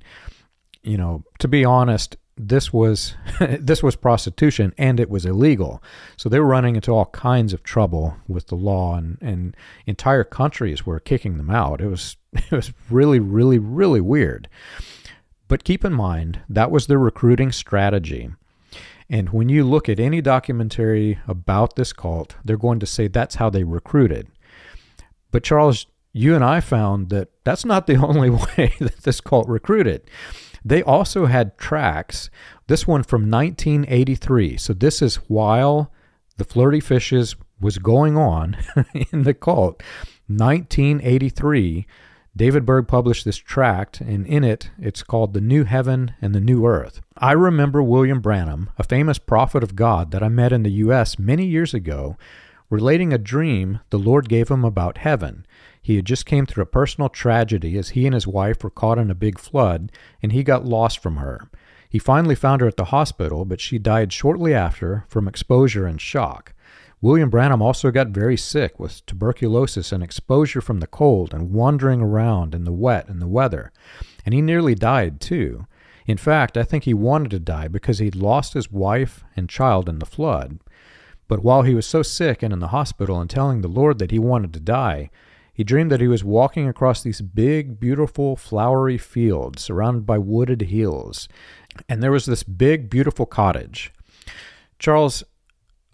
you know, to be honest, this was this was prostitution, and it was illegal. So they were running into all kinds of trouble with the law, and, and entire countries were kicking them out. It was, it was really, really, really weird. But keep in mind, that was their recruiting strategy. And when you look at any documentary about this cult, they're going to say that's how they recruited. But Charles, you and I found that that's not the only way that this cult recruited. They also had tracts, this one from nineteen eighty-three. So this is while the Flirty Fishes was going on in the cult. nineteen eighty-three, David Berg published this tract, and in it, it's called The New Heaven and the New Earth. I remember William Branham, a famous prophet of God that I met in the U S many years ago, relating a dream the Lord gave him about heaven. He had just came through a personal tragedy as he and his wife were caught in a big flood, and he got lost from her. He finally found her at the hospital, but she died shortly after from exposure and shock. William Branham also got very sick with tuberculosis and exposure from the cold and wandering around in the wet and the weather, and he nearly died too. In fact, I think he wanted to die because he'd lost his wife and child in the flood. But while he was so sick and in the hospital and telling the Lord that he wanted to die, he dreamed that he was walking across these big, beautiful, flowery fields surrounded by wooded hills, and there was this big, beautiful cottage. Charles,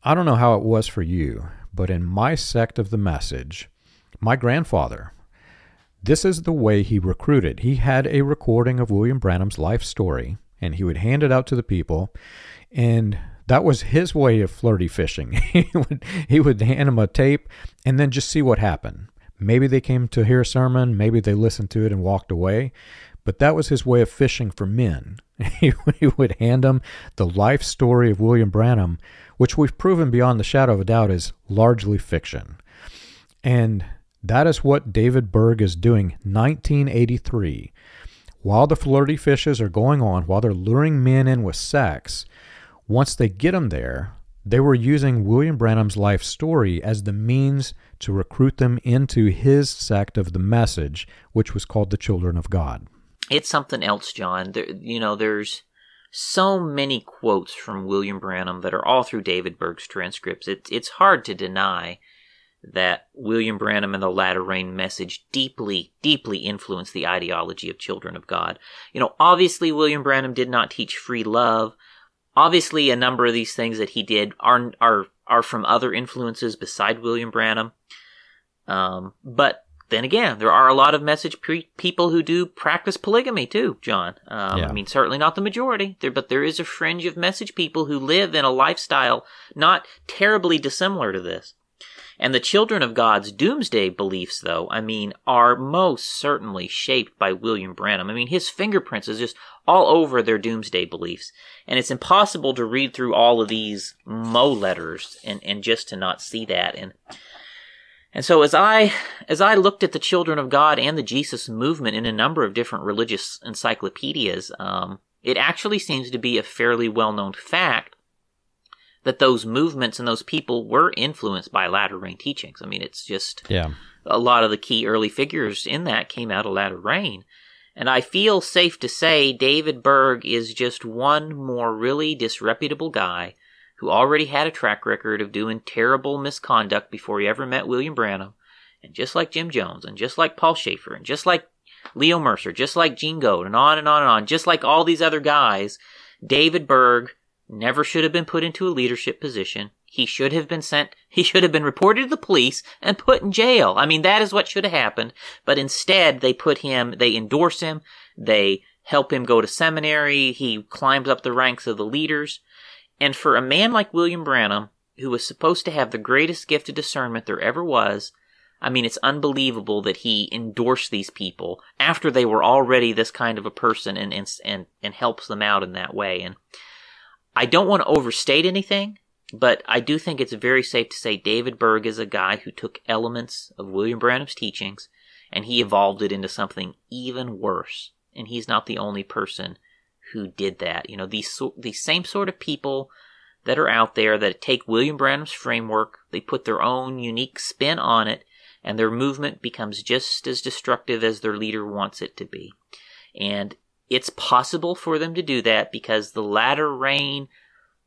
I don't know how it was for you, but in my sect of the message, my grandfather, this is the way he recruited. He had a recording of William Branham's life story, and he would hand it out to the people, and that was his way of flirty fishing. he would he would hand them a tape and then just see what happened. Maybe they came to hear a sermon, maybe they listened to it and walked away, but that was his way of fishing for men. He would hand them the life story of William Branham, which we've proven beyond the shadow of a doubt is largely fiction. And that is what David Berg is doing, nineteen eighty-three. While the flirty fishes are going on, while they're luring men in with sex, once they get them there, they were using William Branham's life story as the means to recruit them into his sect of the message, which was called the Children of God. It's something else, John. There, you know, there's so many quotes from William Branham that are all through David Berg's transcripts. It, it's hard to deny that William Branham and the Latter Rain message deeply, deeply influenced the ideology of Children of God. You know, obviously William Branham did not teach free love. Obviously, a number of these things that he did are are are from other influences beside William Branham. Um, but then again, there are a lot of message pre people who do practice polygamy too, John. Um, yeah. I mean, certainly not the majority, there, but there is a fringe of message people who live in a lifestyle not terribly dissimilar to this. And the Children of God's doomsday beliefs, though, I mean, are most certainly shaped by William Branham. I mean, his fingerprints is just all over their doomsday beliefs. And it's impossible to read through all of these Mo letters and, and just to not see that. And and so as I as I looked at the Children of God and the Jesus movement in a number of different religious encyclopedias, um, it actually seems to be a fairly well-known fact that those movements and those people were influenced by Latter Rain teachings. I mean, it's just yeah. a lot of the key early figures in that came out of Latter Rain. And I feel safe to say David Berg is just one more really disreputable guy who already had a track record of doing terrible misconduct before he ever met William Branham. And just like Jim Jones, and just like Paul Schaefer, and just like Leo Mercer, just like Gene Goat, and on and on and on, just like all these other guys, David Berg never should have been put into a leadership position. He should have been sent, he should have been reported to the police and put in jail. I mean, that is what should have happened. But instead, they put him, they endorse him, they help him go to seminary, he climbs up the ranks of the leaders. And for a man like William Branham, who was supposed to have the greatest gift of discernment there ever was, I mean, it's unbelievable that he endorsed these people after they were already this kind of a person and, and, and, and helps them out in that way. And I don't want to overstate anything, but I do think it's very safe to say David Berg is a guy who took elements of William Branham's teachings and he evolved it into something even worse. And he's not the only person who did that. You know, these, these same sort of people that are out there that take William Branham's framework, they put their own unique spin on it, and their movement becomes just as destructive as their leader wants it to be. And it's possible for them to do that because the Latter Rain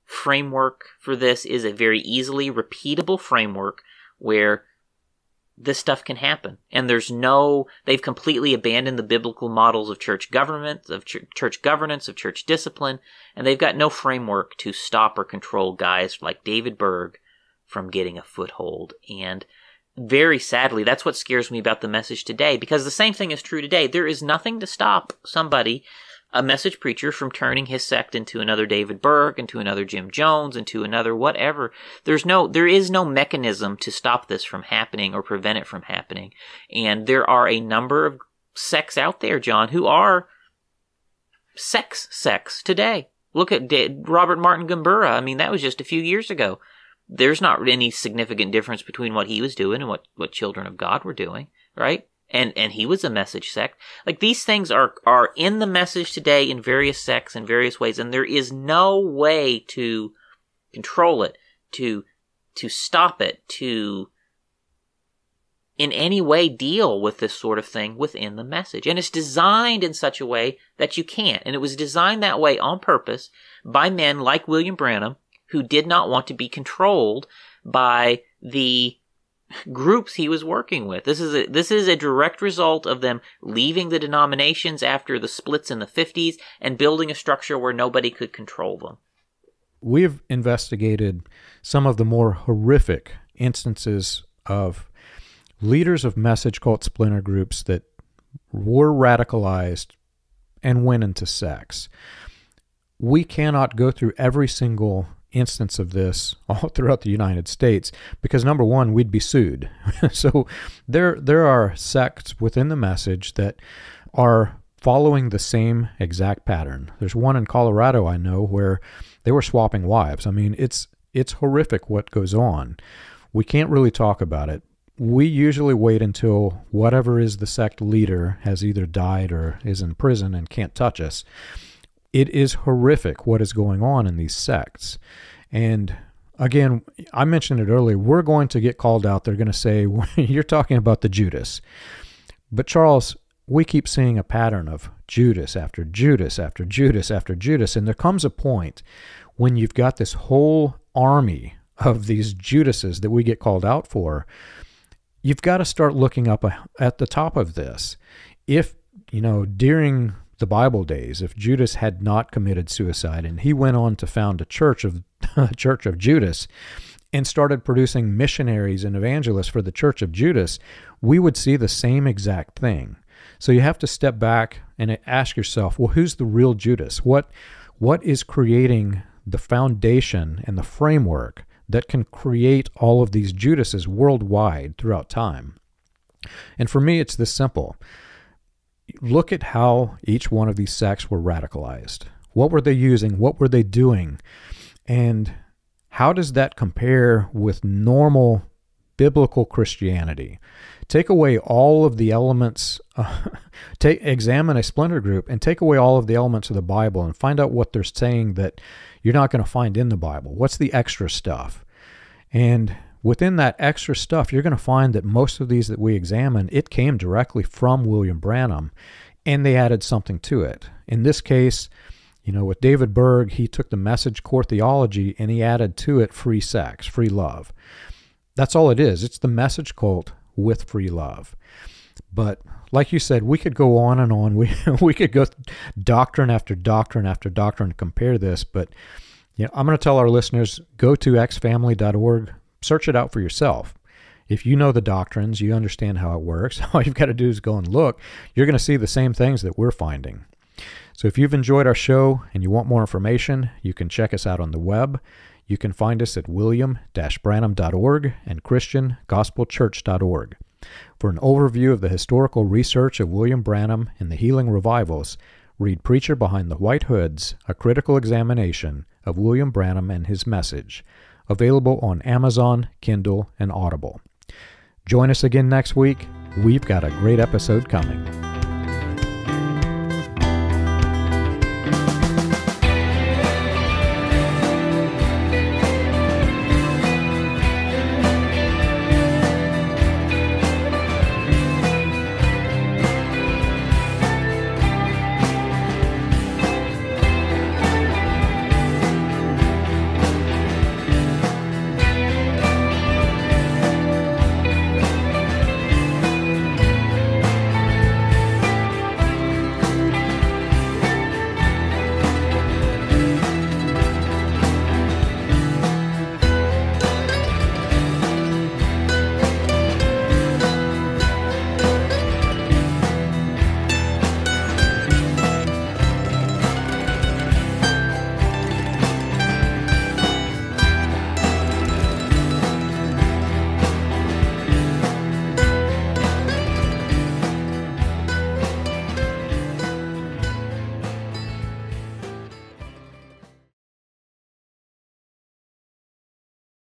framework for this is a very easily repeatable framework where this stuff can happen. And there's no, they've completely abandoned the biblical models of church government, of ch- church governance, of church discipline, and they've got no framework to stop or control guys like David Berg from getting a foothold. And very sadly, that's what scares me about the message today, because the same thing is true today. There is nothing to stop somebody, a message preacher, from turning his sect into another David Berg, into another Jim Jones, into another whatever. There's no, there is no mechanism to stop this from happening or prevent it from happening. And there are a number of sects out there, John, who are sex sects today. Look at Robert Martin Gomburra. I mean, that was just a few years ago. There's not any significant difference between what he was doing and what, what Children of God were doing, right? And and he was a message sect. Like, these things are, are in the message today in various sects in various ways, and there is no way to control it, to to stop it, to in any way deal with this sort of thing within the message. And it's designed in such a way that you can't. And it was designed that way on purpose by men like William Branham, who did not want to be controlled by the groups he was working with. This is a, this is a direct result of them leaving the denominations after the splits in the fifties and building a structure where nobody could control them. We've investigated some of the more horrific instances of leaders of message cult splinter groups that were radicalized and went into sects. We cannot go through every single instance of this all throughout the United States, because number one, we'd be sued. So there there are sects within the message that are following the same exact pattern. There's one in Colorado I know where they were swapping wives. I mean, it's it's horrific what goes on. We can't really talk about it. We usually wait until whatever is the sect leader has either died or is in prison and can't touch us. It is horrific what is going on in these sects. And again, I mentioned it earlier, we're going to get called out. They're going to say, well, you're talking about the Judas. But Charles, we keep seeing a pattern of Judas after Judas after Judas after Judas. And there comes a point when you've got this whole army of these Judases that we get called out for. You've got to start looking up at the top of this. If, you know, during the Bible days, if Judas had not committed suicide and he went on to found a church of a church of Judas and started producing missionaries and evangelists for the church of Judas, we would see the same exact thing. So you have to step back and ask yourself, well, who's the real Judas? What what is creating the foundation and the framework that can create all of these Judases worldwide throughout time? And for me, it's this simple. Look at how each one of these sects were radicalized. What were they using? What were they doing? And how does that compare with normal biblical Christianity? Take away all of the elements, uh, take, examine a splinter group and take away all of the elements of the Bible and find out what they're saying that you're not going to find in the Bible. What's the extra stuff? And within that extra stuff, you're going to find that most of these that we examine, it came directly from William Branham, and they added something to it. In this case, you know, with David Berg, he took the message core theology and he added to it free sex, free love. That's all it is. It's the message cult with free love. But like you said, we could go on and on. We, we could go doctrine after doctrine after doctrine and compare this. But you know, I'm going to tell our listeners, go to x family dot org. Search it out for yourself. If you know the doctrines, you understand how it works, all you've got to do is go and look. You're going to see the same things that we're finding. So if you've enjoyed our show and you want more information, you can check us out on the web. You can find us at william dash branham dot org and christian gospel church dot org. For an overview of the historical research of William Branham and the healing revivals, read Preacher Behind the White Hoods, A Critical Examination of William Branham and His Message, available on Amazon, Kindle, and Audible. Join us again next week. We've got a great episode coming.